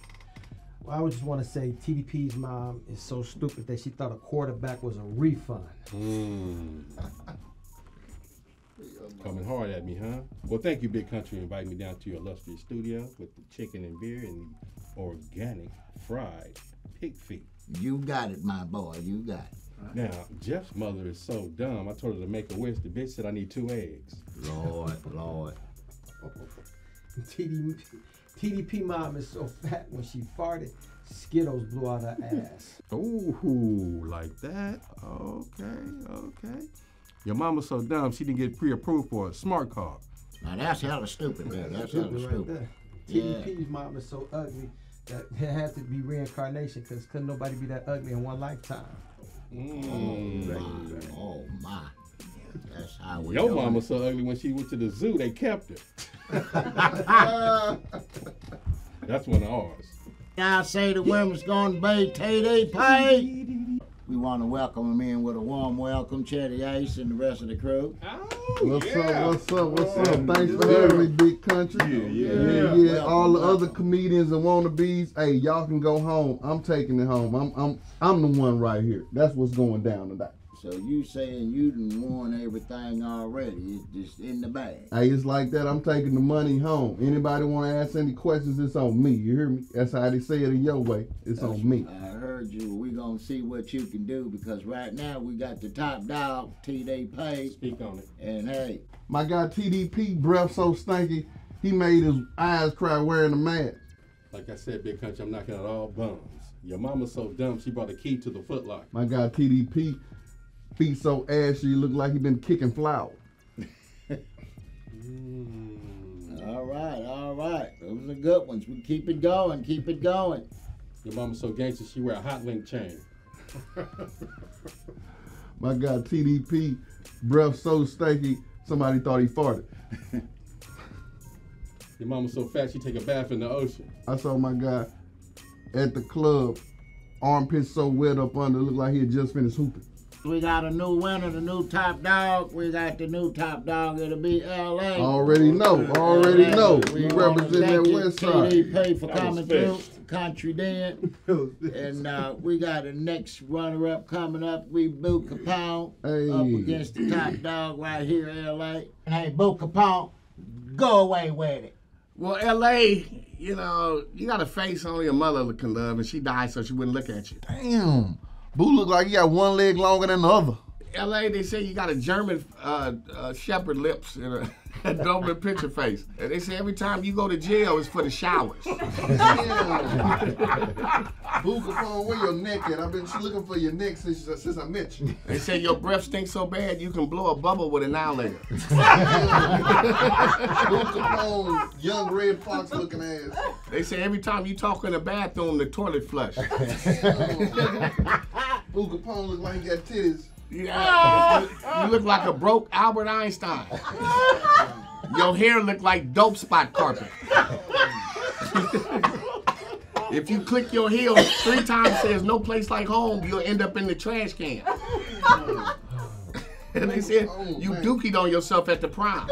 Well, I would just wanna say T D P's mom is so stupid that she thought a quarterback was a refund. Mm. Coming hard at me, huh? Well, thank you, Big Country, for inviting me down to your illustrious studio with the chicken and beer and the organic fried pig feet. You got it, my boy. You got it. Now, Jeff's mother is so dumb. I told her to make a wish. The bitch said I need two eggs. Lord, Lord. T D P mom is so fat when she farted, Skittles blew out her ass. Ooh, like that? Okay, okay. Your mama's so dumb she didn't get pre-approved for a smart card. Now that's hella stupid, man. That's, that's hella stupid. Right there. Yeah. T D P's mom is so ugly that there has to be reincarnation because couldn't nobody be that ugly in one lifetime. Mm. Oh, my. Right. Oh, my. That's how we Your doing. Mama's so ugly when she went to the zoo, they kept her. That's one of ours. I say the women's going to be T D P. We want to welcome them in with a warm welcome, Cheddy Ace and the rest of the crew. Oh, what's yeah. up, what's up, what's oh, up? Thanks for having me, Big Country. Yeah, yeah, yeah. yeah. yeah. Welcome, all the welcome. Other comedians and wannabes, hey, y'all can go home. I'm taking it home. I'm I'm I'm the one right here. That's what's going down tonight. So you saying you done won everything already. It's just in the bag. Hey, it's like that. I'm taking the money home. Anybody want to ask any questions, it's on me. You hear me? That's how they say it in your way. It's That's on me. I heard you. We're going to see what you can do because right now we got the top dog, T D P. Speak on it. And hey. My guy T D P breath so stinky, he made his eyes cry wearing a mask. Like I said, Big Country, I'm knocking out all bums. Your mama's so dumb, she brought a key to the footlocker. My guy T D P. Feet so ashy, look like he been kicking flour. mm. All right, all right. Those are good ones. We keep it going, keep it going. Your mama's so gangster, she wear a hot link chain. My God, T D P, breath so stinky, somebody thought he farted. Your mama's so fat, she take a bath in the ocean. I saw my guy at the club, armpits so wet up under, looked like he had just finished hooping. We got a new winner, the new top dog. We got the new top dog. It'll be L A Already know, already know. We represent that West Side. T D P for coming through, Country then. And uh, we got the next runner-up coming up. We Boo Capone hey. Up against the top dog right here, L A Hey, Boo Capone, go away with it. Well, L A, you know, you got a face only a mother can love, and she died so she wouldn't look at you. Damn. Boo look like he got one leg longer than the other. L A, they say you got a German uh, uh, shepherd lips and a, a Doberman pincher face. And they say every time you go to jail, it's for the showers. Boo Capone, where your neck at? I've been looking for your neck since, uh, since I met you. They say your breath stinks so bad, you can blow a bubble with an eyeliner. Boo Capone, young red fox looking ass. They say every time you talk in the bathroom, the toilet flush. Boo Capone look like he got titties. Yeah. You look like a broke Albert Einstein. Your hair look like dope spot carpet. If you click your heels three times, says no place like home, you'll end up in the trash can. And they said you dookied on yourself at the prom.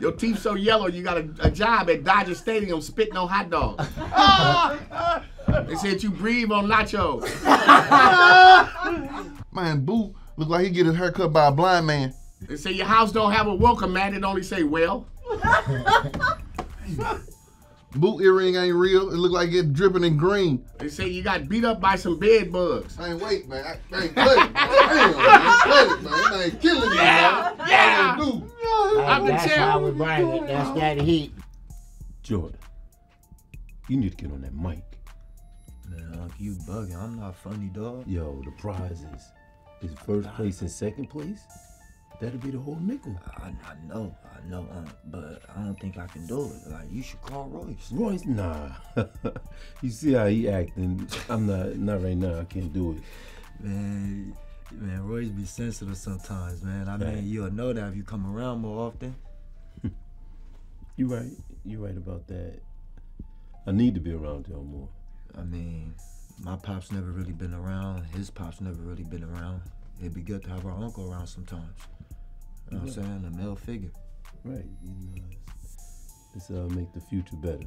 Your teeth so yellow, you got a, a job at Dodger Stadium spitting on hot dogs. They said you breathe on nachos. Man, Boo look like he get his hair cut by a blind man. They say your house don't have a welcome mat, it only say well. Boo earring ain't real, it look like it's dripping in green. They say you got beat up by some bed bugs. I ain't wait, man. I, I ain't play. I ain't play, man. I ain't killing you, yeah, man. Yeah. I ain't do. Hey, I'm that's the champ. How we bring it. That's that heat. Jordan, you need to get on that mic. Man, you bugging. I'm not funny, dog. Yo, the prizes is first place and second place. That'll be the whole nickel. I, I know, I know, uh, but I don't think I can do it. Like, you should call Royce. Royce, nah. You see how he acting? I'm not, not right now. I can't do it. Man, man, Royce be sensitive sometimes, man. I mean, right. You'll know that if you come around more often. You right. You right about that. I need to be around y'all more. I mean, my pops never really been around. His pops never really been around. It'd be good to have our uncle around sometimes. You know yeah. what I'm saying? A male figure. Right. You know, this will uh, make the future better.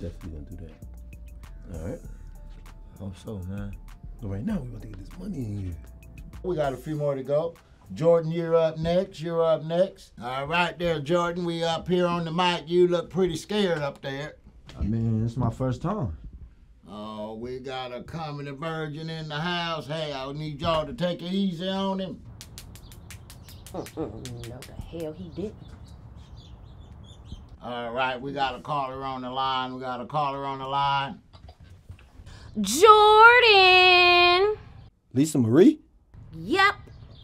Definitely gonna do that. All right? I hope so, man. But right now, we want to get this money in here. We got a few more to go. Jordan, you're up next. You're up next. All right there, Jordan. We up here on the mic. You look pretty scared up there. I mean, it's my first time. Oh, we got a comedy virgin in the house. Hey, I need y'all to take it easy on him. No, the hell he didn't. All right, we got a caller on the line. We got a caller on the line. Jordan! Lisa Marie? Yep,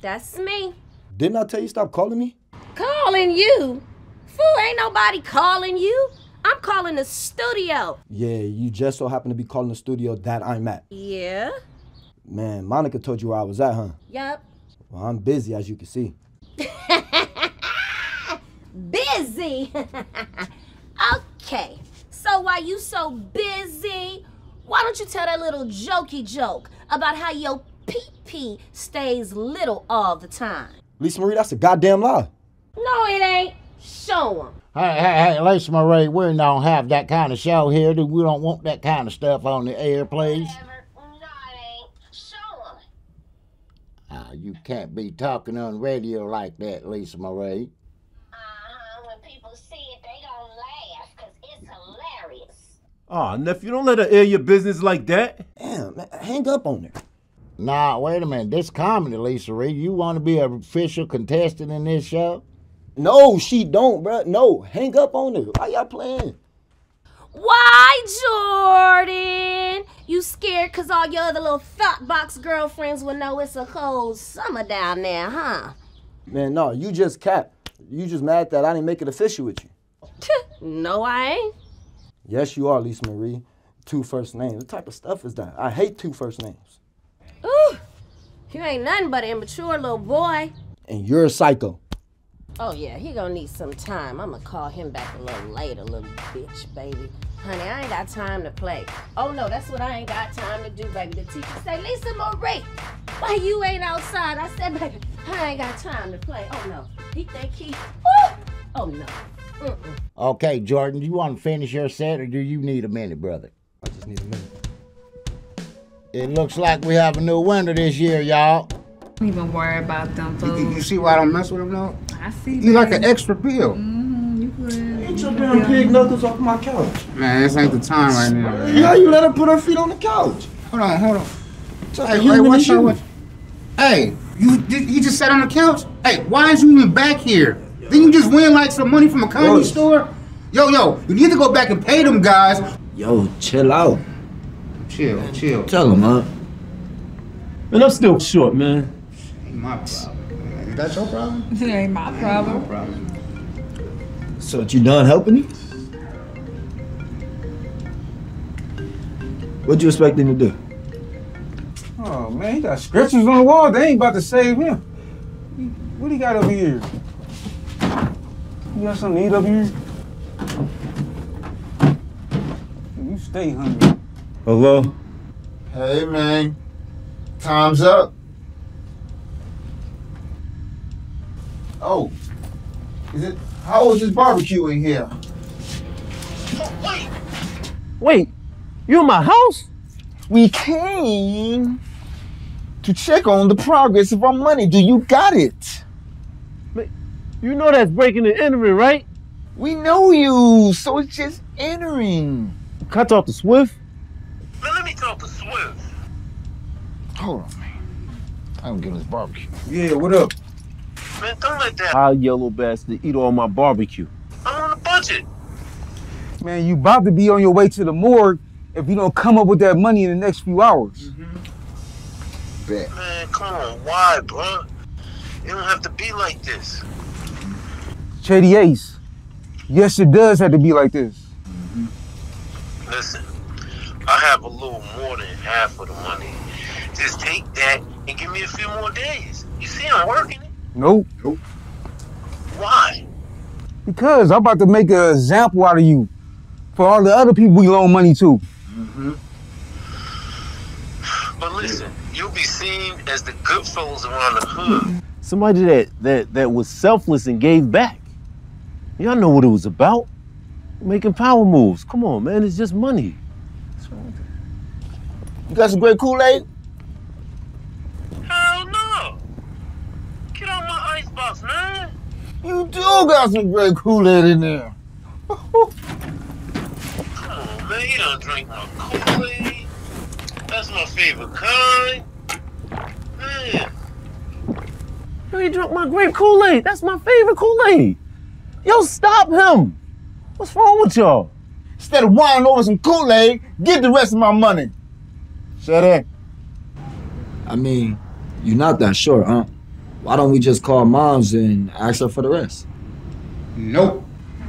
that's me. Didn't I tell you stop calling me? Calling you? Fool, ain't nobody calling you. I'm calling the studio. Yeah, you just so happen to be calling the studio that I'm at. Yeah. Man, Monica told you where I was at, huh? Yep. Well, I'm busy, as you can see. Busy? Okay. So while you so busy, why don't you tell that little jokey joke about how your pee-pee stays little all the time? Lisa Marie, that's a goddamn lie. No, it ain't. Show 'em. Hey, hey, hey, Lisa Marie, we don't have that kind of show here. Dude. We don't want that kind of stuff on the air, please. Whatever. No, it ain't. Show 'em. Ah, you can't be talking on radio like that, Lisa Marie. Uh-huh. When people see it, they don't laugh because it's hilarious. Aw, nephew, don't let her air your business like that. Damn, man, hang up on her. Nah, wait a minute. This comedy, Lisa Marie, you want to be an official contestant in this show? No, she don't, bro. No, hang up on her. Why y'all playing? Why, Jordan? You scared because all your other little thought box girlfriends will know it's a cold summer down there, huh? Man, no, you just cap. You just mad that I didn't make it official with you. No, I ain't. Yes, you are, Lisa Marie. Two first names. What type of stuff is that? I hate two first names. Ooh, you ain't nothing but an immature little boy. And you're a psycho. Oh yeah, he gonna need some time. I'ma call him back a little later, little bitch, baby. Honey, I ain't got time to play. Oh no, that's what I ain't got time to do, baby. The teacher say, Lisa Marie, why you ain't outside? I said, baby, I ain't got time to play. Oh no, he think he, woo! Oh no. Mm-mm. Okay, Jordan, do you wanna finish your set or do you need a minute, brother? I just need a minute. It looks like we have a new winner this year, y'all. Don't even worry about them fools. You, you see why I don't mess with them though? I see. You like an extra pill. Mm-hmm, you could. Get your damn pig knuckles off my couch. Man, this ain't the time right now. How you let her put her feet on the couch? Hold on, hold on. Hey, hey, watch out, watch. Hey, you you just sat on the couch. Hey, why is you even back here? Then you just win like some money from a comedy Rose. store. Yo, yo, you need to go back and pay them guys. Yo, chill out. Chill, chill. Tell them, huh? Man, I'm still short, man. Ain't my problem. Man. Is that your problem? It ain't my problem. Ain't my problem. So, you done helping me? What you expecting to do? Oh man, he got scriptures on the wall. They ain't about to save him. What he got over here? You got something to eat up here? You stay hungry. Hello? Hey man, time's up. Oh, is it? How old is this barbecue in here? Oh, wait, wait, you in my house? We came to check on the progress of our money. Do you got it? You know that's breaking and entering, right? We know you, so it's just entering. Can I talk to Swift? Well, let me talk to Swift. Hold on, man. I'm getting this barbecue. Yeah, what up? Man, don't let that high yellow bastard eat all my barbecue. I'm on a budget. Man, you about to be on your way to the morgue if you don't come up with that money in the next few hours. Mm-hmm. Bet. Man, come on, why, bro? It don't have to be like this. Cheddy Ace, yes, it does have to be like this. Mm-hmm. Listen, I have a little more than half of the money. Just take that and give me a few more days. You see I'm working it? Nope. Nope. Why? Because I'm about to make an example out of you for all the other people we loan money to. Mm-hmm. But listen, you'll be seen as the good fellas around the hood. Somebody that, that, that was selfless and gave back. Y'all know what it was about. Making power moves. Come on, man, it's just money. What's wrong with that? You got some great Kool-Aid? Hell no. Get out my icebox, man. You do got some great Kool-Aid in there. Man, you don't drink my Kool-Aid. That's my favorite kind. Man. Yo, you drunk my grape Kool-Aid. That's my favorite Kool-Aid. Yo, stop him. What's wrong with y'all? Instead of whining over some Kool-Aid, get the rest of my money. Shut up. I mean, you're not that short, huh? Why don't we just call Moms and ask her for the rest? Nope.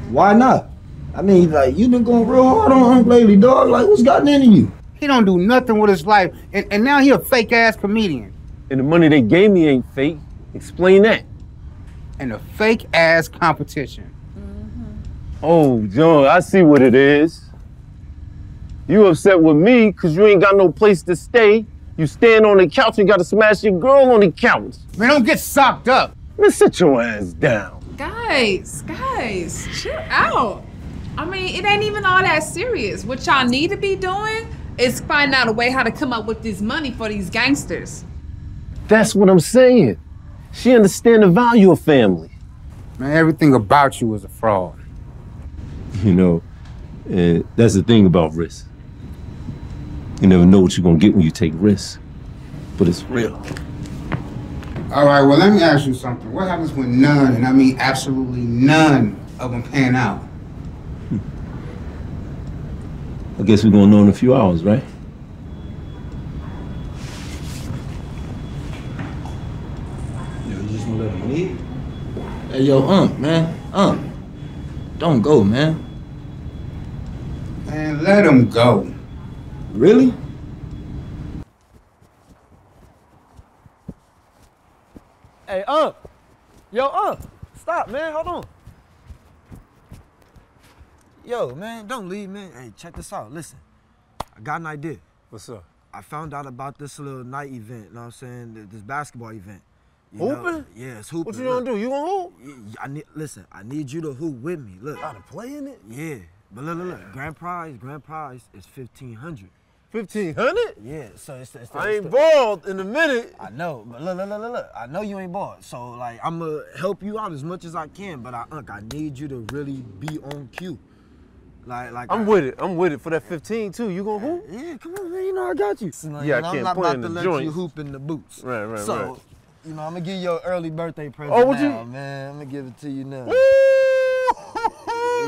Why not? I mean, like, you been going real hard on him lately, dog. Like, what's gotten into you? He don't do nothing with his life, and, and now he a fake-ass comedian. And the money they gave me ain't fake. Explain that. And a fake-ass competition. Mm-hmm. Oh, John, I see what it is. You upset with me because you ain't got no place to stay. You stand on the couch and got to smash your girl on the couch. Man, don't get socked up. Man, sit your ass down. Guys, guys, chill out. I mean, it ain't even all that serious. What y'all need to be doing is find out a way how to come up with this money for these gangsters. That's what I'm saying. She understands the value of family. Man, everything about you is a fraud. You know, uh, that's the thing about risk. You never know what you're gonna get when you take risks, but it's real. All right, well, let me ask you something. What happens when none, and I mean absolutely none, of them pan out? I guess we're gonna know in a few hours, right? Yo, you just gonna let him leave? Hey, yo, um, man, um, don't go, man. Man, let him go. Really? Hey, um, yo, um, stop, man, hold on. Yo, man, don't leave, man. Hey, check this out. Listen, I got an idea. What's up? I found out about this little night event, you know what I'm saying? This basketball event. You hooping? Know? Yeah, it's hooping. What you gonna do? You gonna hoop? I need, listen, I need you to hoop with me. Look. Gotta play in it? Yeah. But look, look, look. Grand prize, grand prize is fifteen hundred. fifteen hundred? Yeah, so it's the, it's the I ain't balled in a minute. I know, but look, look, look, look, look. I know you ain't balled, so like, I'm gonna help you out as much as I can, but I, Unc, I need you to really be on cue. Like, like I'm I, with it. I'm with it for that fifteen too. You gonna hoop? Yeah, come on, man. You know I got you. So, yeah, you know, I can't I'm not about to let joints. you hoop in the boots. Right, right, so, right. So, you know, I'm gonna give you your early birthday present oh, would now, you? man. I'm gonna give it to you now. Woo!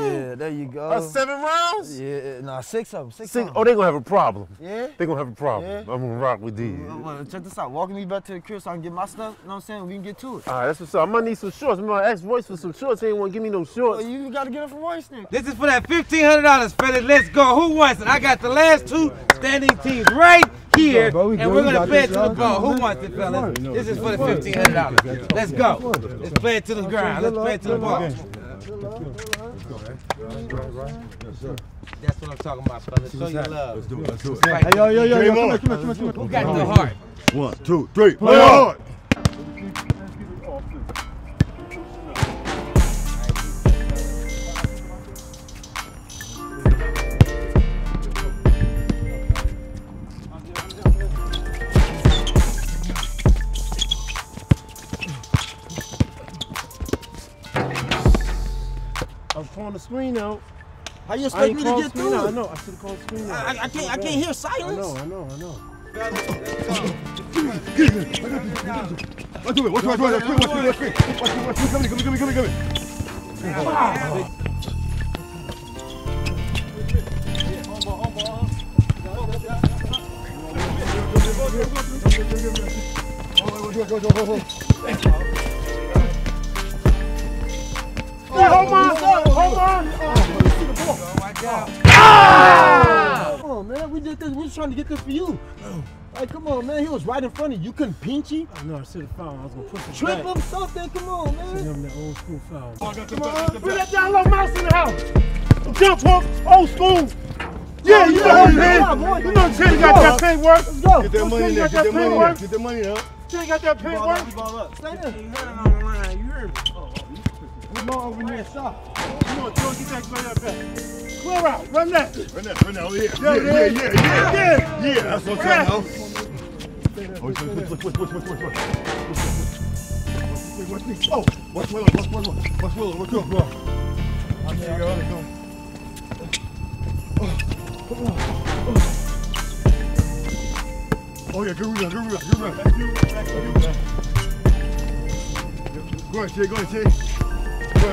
Yeah, there you go. Uh, seven rounds? Yeah, nah, six of them. Six. six of them. Oh, they gonna have a problem. Yeah. They gonna have a problem. Yeah. I'm gonna rock with these. Well, check this out. Walking me back to the crib so I can get my stuff. You know what I'm saying? We can get to it. All right, that's what's up. I might need some shorts. I'm gonna ask Royce for some shorts. He ain't wanna give me no shorts. Well, you gotta get it from Royce then. This is for that fifteen hundred dollars, fellas. Let's go. Who wants it? I got the last two standing teams right here, bro, we and good. we're gonna play it to the ball. Who wants it, fellas? This is for the fifteen hundred dollars. Let's go. Let's play it to the ground. Let's play it to the ball. That's what I'm talking about, fellas. Show your love. Let's do it. Let's do it. Hey, yo, yo, yo, yo, come on, come on, come on, come on. Who got the heart? One, two, three. Play hard. On the screen out. How you expect me to get through? Out. I know. I should have called screen out. I, I can't. I can't hear silence. I know. I know. I know. Let's do it. Watch, watch, watch, watch, watch, watch, watch, watch, come in, come in, come in, come in, come in. Hold on. Hold on! Oh my God! Ah! Come on, man. We did this. We was trying to get this for you. Like, come on, man. He was right in front of you. You couldn't pinchy. I know. I should have fouled. I was gonna push him Trip back. him, something. Come on, man. Should give him that old school foul. Oh, come on. We let down low mouse in the house. Jump hook, old school. Yeah, you know what I'm You know Cheddy got that paint work. Let's go. Get that money there. Get that money there. Get that money there. Cheddy got that paint work. Stay there. You heard him on the line. You heard me. We're more over near stop. Come on, Joe, get that right up there. Clear out, run that. Run that, run that over here. Yeah, yeah, yeah, yeah, yeah. Yeah, that's what I'm trying to do. Watch, watch, watch, watch, watch, watch, watch. Oh, watch Willow, watch Willow, watch Willow, watch Willow, bro. I'm here, I'm here, come on. Come on. Oh, yeah, good rebound, good rebound, good rebound. Back to you, back to you, man. Go ahead, Jay, go ahead, Jay. Get in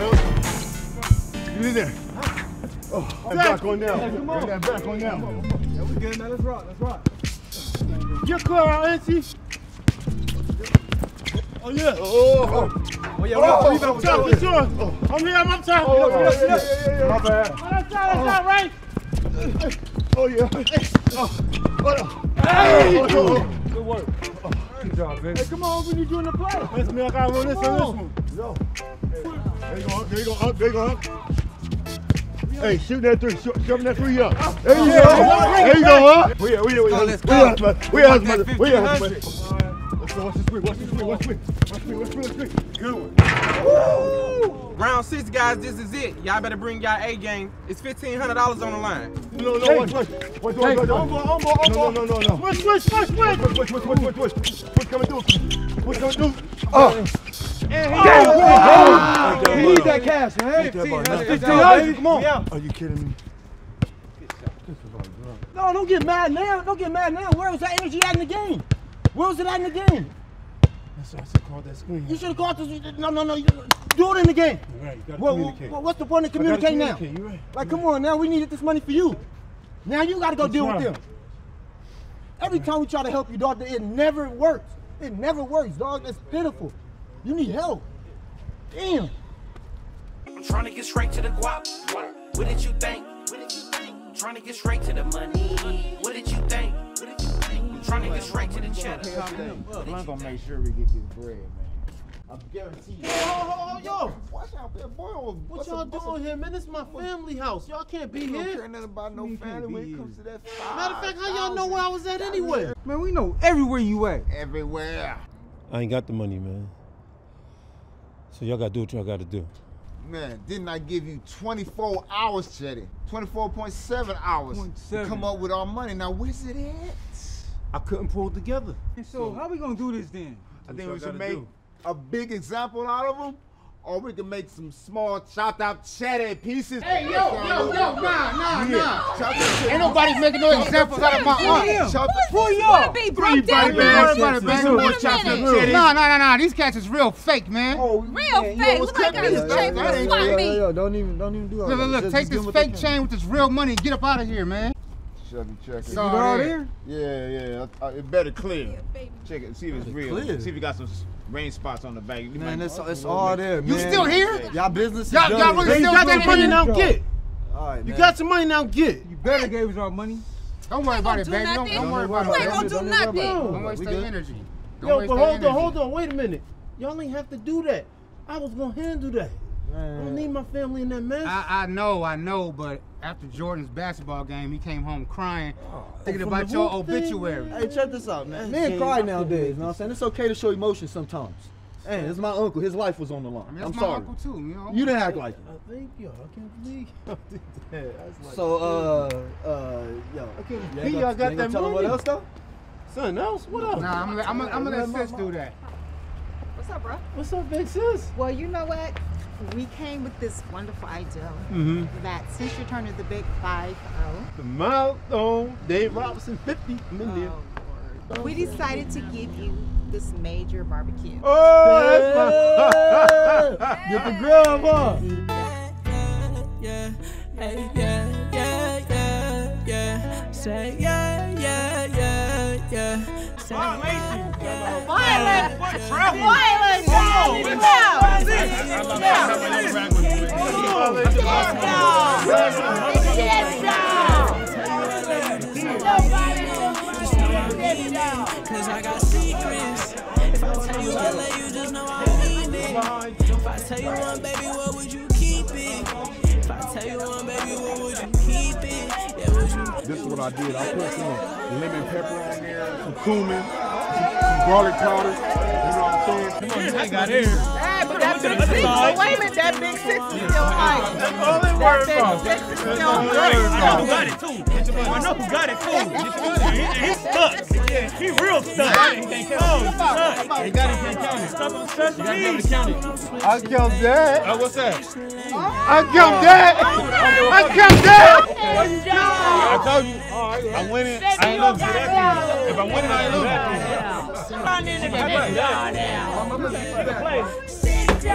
there. Oh, that back on now. Yeah, come on. That back on now. Yeah, we good now. Let's rock. Let's rock. Get clear out, Auntie. Oh, yeah. Oh, oh. Oh, yeah. Oh, I'm top. top. It's yours. Oh. I'm here. I'm up top. Oh, yeah, yeah, yeah, yeah, yeah. My bad. Oh, that's not, that's not right. Oh, yeah. Oh, oh, no. Hey. Oh, oh, oh. Good work. Oh. Good job, baby. Hey, come on. When you doing the play? That's me. I got one. This one. This one. There you go, up, there you go, up, there you go, up. Hey, shoot that three, shoot, shoot that three up. There you go, there you go, up. We are, we are, we are, we are, we are, we are. Let's go, watch this quick, watch this quick, watch quick. Watch quick, watch quick, watch quick. Good one. Woo! Round six, guys, this is it. Y'all better bring y'all A game. It's fifteen hundred dollars on the line. No, no, watch, watch. Watch, watch, watch. On ball, on ball, on ball. No, no, no, no. Switch, switch, switch, switch. Switch, switch, switch, switch, switch. What's coming through? What's coming through? Oh. And he oh, oh, oh, needs that cash, man. fifteen hundred dollars, come on. Are you kidding me? No, don't get mad now. Don't get mad now. Where was that energy at in the game? Where was it at in the game? That's why I should call that screen. You should have called this. No, no, no. Do it in the game. You're right. You gotta well, communicate. Well, what's the point of communicating now? Communicate. You're right. You're like, come right. on now. We needed this money for you. Now you got to go What's deal wrong? with them. Every time we try to help you, dog, it never works. It never works, dog. It's pitiful. You need help. Damn. I'm trying to get straight to the guap. What did you think? What did you think? I'm trying to get straight to the money. What did you think? What did you think? I'm trying to get straight to the cheddar. I'm gonna make sure we get this bread, man. I guarantee you. Yo, ho, ho, yo. Watch out, man. Boy, what y'all doing here, man? This is my family house. Y'all can't be here. I don't care nothing about no family when it comes to that. Matter of fact, how y'all know where I was at anyway? Man, we know everywhere you at. Everywhere. I ain't got the money, man. So y'all gotta do what y'all gotta do. Man, didn't I give you twenty-four hours, Cheddy? twenty-four point seven hours to come up with our money. Now, where's it at? I couldn't pull it together. And so, so how we gonna do this then? I think we should make do. a big example out of them, or we can make some small chopped out chatty pieces. Hey, yo, yo, yo, nah, nah, yeah. nah. Ain't nobody making no examples out of my aunt. Who y'all? Everybody making Nah, nah, nah, nah. These cats is real fake, man. Oh, real man, fake. Look like I just chain from swap me. Don't even, don't even do all that. Look, look, take this fake chain with this real money and get up out of here, man. Chevy, check it. You all there? Yeah, yeah. Uh, it better clear. Yeah, check it. See if it's real. Clear. See if you got some rain spots on the back. You man, it's, it's all there, man. You still here? Y'all business is done. Y'all really still got that money now? Get. All right, man. You got some money now? Get. You better gave us our money. Don't worry about it, baby. Don't, don't worry about it. You ain't gonna do nothing. Don't waste your energy. Yo, but hold on, hold on. Wait a minute. Y'all ain't have to do that. I was gonna handle that. Man. I don't need my family in that mess. I, I know, I know, but after Jordan's basketball game, he came home crying, oh, thinking about your obituary. Hey, check this out, man. Men cry nowadays, you know what I'm saying? It's okay to show emotion sometimes. Man, it's my uncle. His life was on the line. I mean, I'm my sorry. Uncle too, you know? You didn't act like it. I think, yo, I can't believe y'all did that. I like, so, uh, uh, yo. I can't believe y'all got, got that money. What else, though? Something else? What else? Nah, I'm, I'm, I'm, I'm gonna let sis do that. What's up, bro? What's up, big sis? Well, you know what? We came with this wonderful idea mm-hmm. that since you're turning the big five oh, the milestone, Dave Robinson fifty million. Oh, we decided to give you this major barbecue. Oh, that's my hey. Get the grub on. Yeah, yeah, yeah, yeah, yeah. Say yeah, yeah, yeah, yeah. Say yeah, yeah. Violent, violent, violent, violent. Cause I got secrets. If I tell you L A, you just know I mean it. If I tell you one, baby, what would you keep it? If I tell you one, baby, what would you keep it? Yeah, would you? This is what I did. I put some lemon pepper on there, some cumin, some garlic powder. You know what I'm saying? I got air. That big six, oh, wait a minute, that big six is still high. That's all it works about. That big six is still high. I know who got it too. I know who got it too. He's stuck. Yeah, he real stuck. Oh, stuck. He got it in county. Stuck on Sesame. He got it in county. I killed that. Oh, what's that? I killed that. I killed that. I told you. I win it. I ain't lose. If I win it, I ain't lose. Somebody in the game. I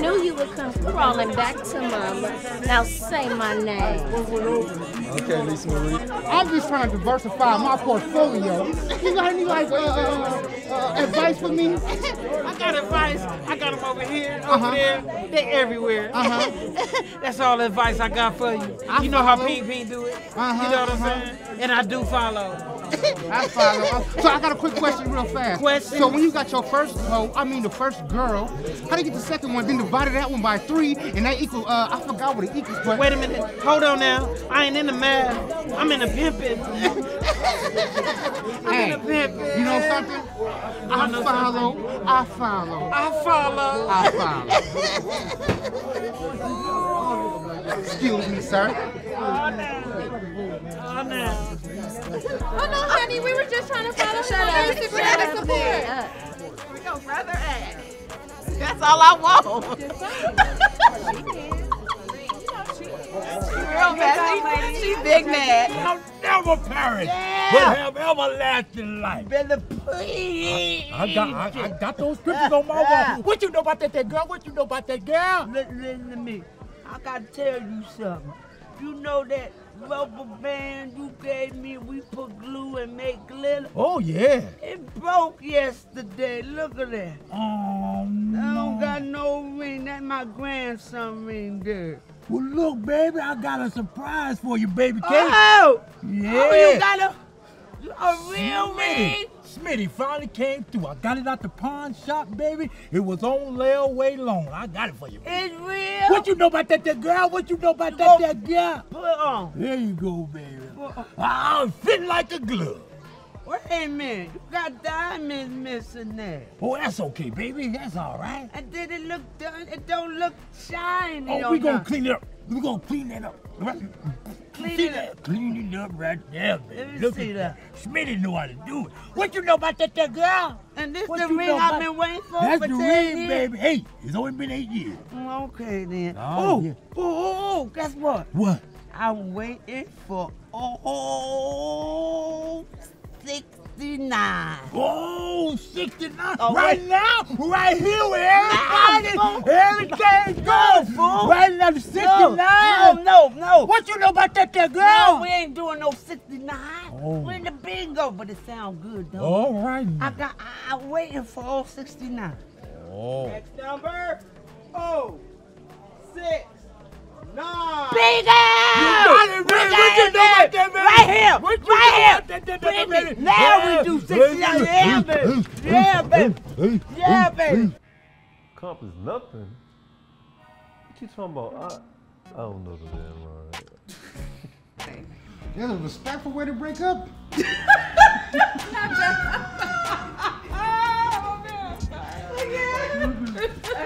knew you would come crawling back to mama. Now say my name. Okay, Lisa Marie. I'm just trying to diversify my portfolio. You got any like uh, uh, uh, advice for me? I got advice. I got them over here, over uh-huh. there. They're everywhere. Uh-huh. That's all the advice I got for you. I you know follow. How Ping Ping do it. Uh-huh, you know what I'm uh-huh. saying? And I do follow. I follow. So I got a quick question real fast. Question. So when you got your first hoe, I mean the first girl, how do you get the second one? Then divided that one by three, and that equal, uh, I forgot what it equals. But wait a minute. Hold on now. I ain't in the math. I'm in the pimping. I'm hey, in the pimping. You know something? I, I know follow. Something. I follow. I follow. I follow. Excuse me, sir. Oh, no. Oh, no. Oh no, honey, we were just trying to follow him on Instagram and support. Here we go, brother ass. That's all I want. She real mad. She big mad. I'll never perish, yeah. but have everlasting life. Better please. I, I, got, I, I got those scriptures on my wall. What you know about that, that girl? What you know about that girl? Listen, listen to me. I gotta tell you something. You know that rubber band you gave me, we put glue and make glitter. Oh, yeah. It broke yesterday. Look at that. Oh, no. I don't got no ring. That my grandson ring there. Well, look, baby, I got a surprise for you, baby Kate. Oh! Yeah. Oh, you got a, a real Smitty. Ring? Smitty finally came through. I got it out the pawn shop, baby. It was on layaway loan. I got it for you. Baby. It's real. What you know about that, that girl? What you know about you that, that girl? Put it on. There you go, baby. I'll fit like a glove. Wait a minute. You got diamonds missing there. Oh, that's okay, baby. That's all right. And did it look done? It don't look shiny. Oh, we gonna clean it up. We're going to clean that up. Right? Clean see it that? up. Clean it up right there, baby. Let me Look see that. Smitty know how to do it. What you know about that, that girl? And this what the ring I've been waiting for That's for the ring, years. baby. Hey, it's only been eight years. Okay, then. Oh, oh, yeah. oh, oh, oh, guess what? What? I'm waiting for oh sixty-nine. Oh, sixty-nine. Oh, right wait. now, right here with everybody. No, everything's no, good. Fool. Right now, the sixty-nine. No, no, no. What you know about that there girl? No, we ain't doing no sixty-nine. Oh. We're in the bingo, but it sounds good, though. All right. I got, I, I'm waiting for oh sixty-nine. Oh. Next number, oh, six. Nah. Big ass! Right here! Right here! Right here! Now we do sixty-nine. Yeah, baby! Yeah, baby! Yeah, baby! Accomplish nothing? What you talking about? I, I don't know the damn word. That's a respectful way to break up. Yo,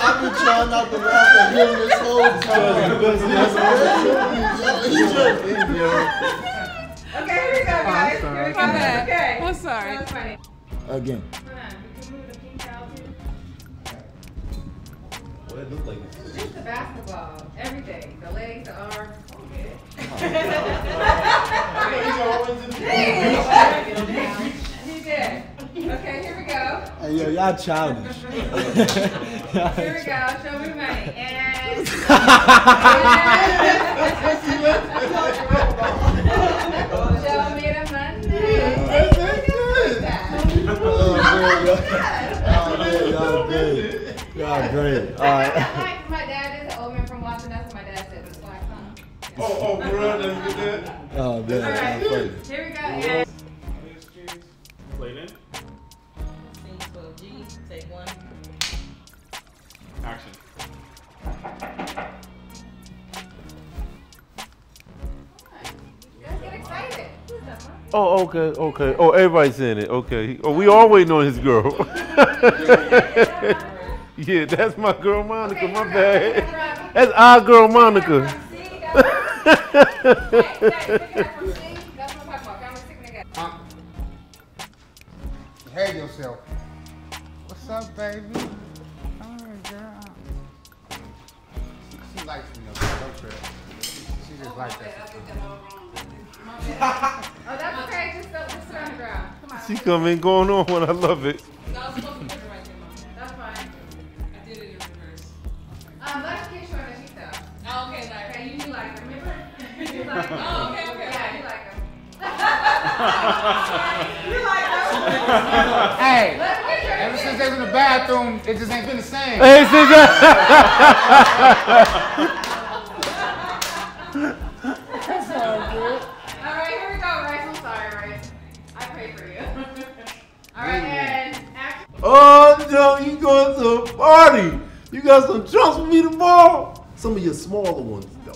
I've been trying not to laugh at him this whole time. Okay, here we go, guys. Here we go. Okay. I'm sorry. That was funny. Again. Hold on. We can move the pink out too. What did it look like? Just the basketball. Everything. The legs, the arms. Oh, yeah. I know he's always in the He did. Okay, here we go. Hey, yo, y'all childish. Here we go. Show me money. And. Show me the money. Oh, man. Y'all great. All right. My dad is an old man from Weston. That's what my dad said. It's like, huh? Oh, oh, bro. That's good. Oh, man. All right. Here we go. And. Played twelve G, take one. Action. Let's get excited. Oh, okay, okay. Oh, everybody's in it. Okay. Oh, we all waiting on his girl. Yeah, that's my girl Monica. Okay, my bad. That's our girl Monica. Hey yourself. What's up, baby? Oh, girl. She, she likes me, though. Don't trip. She just oh, likes that. That oh, that's okay. Just up the sun ground. Come on. She coming going on when I love it. No, I was supposed to put it right there, Mom. That's fine. I did it in reverse. Um, let's get short as you thought. Oh, okay, like, okay, you do like her. Remember? You like her. Oh, okay, okay. Yeah, you like her. You like her. Hey, ever since they was in the bathroom, it just ain't been the same. Hey, that's all good. All right, here we go, Rice. I'm sorry, Rice. I pray for you. All right, and action. Oh, Joe, you going to a party. You got some trunks for me tomorrow. Some of your smaller ones, though.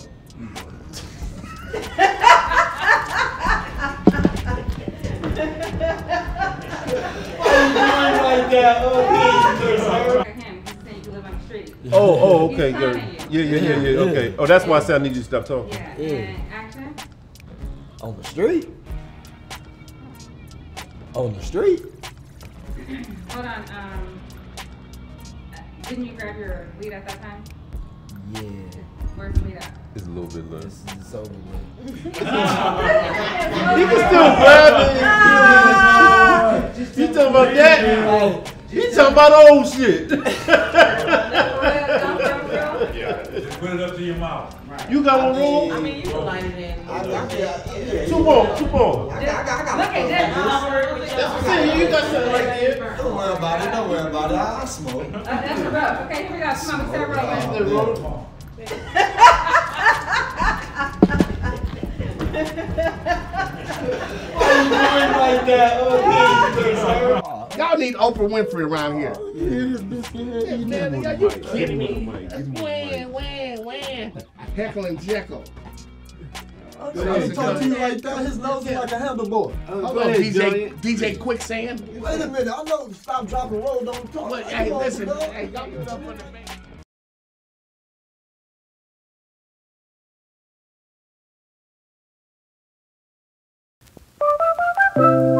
Oh, oh, okay, good. Yeah, yeah, yeah, yeah, okay. Oh, that's why I said I need you to stop talking. Yeah, and action? On the street? On the street? Hold on, um, didn't you grab your lead at that time? Yeah. Where's the lead at? It's a little bit less. It's over with. You can still grab it. You talking about that? You talking about old shit. Put it up to your mouth. Right. You got a roll? I mean, you can light it in. Two more, two more. I got, I got, I got. Look at that. That's what I'm saying. You got something right there. Don't worry about it. Don't worry about it. I'll smoke. That's a rope. Okay, here we go. Come on, let's have a rope. Y'all need Oprah Winfrey around here. Yeah, you kidding me? When, when, when? Heckle and Jekyll. I'm trying to talk to you like that. His nose is like a handle boy. Hold on, D J Quicksand. Wait a minute. I know stop, drop, and roll. Don't talk. Hey, listen. Hey, y'all get up on the man. Bye.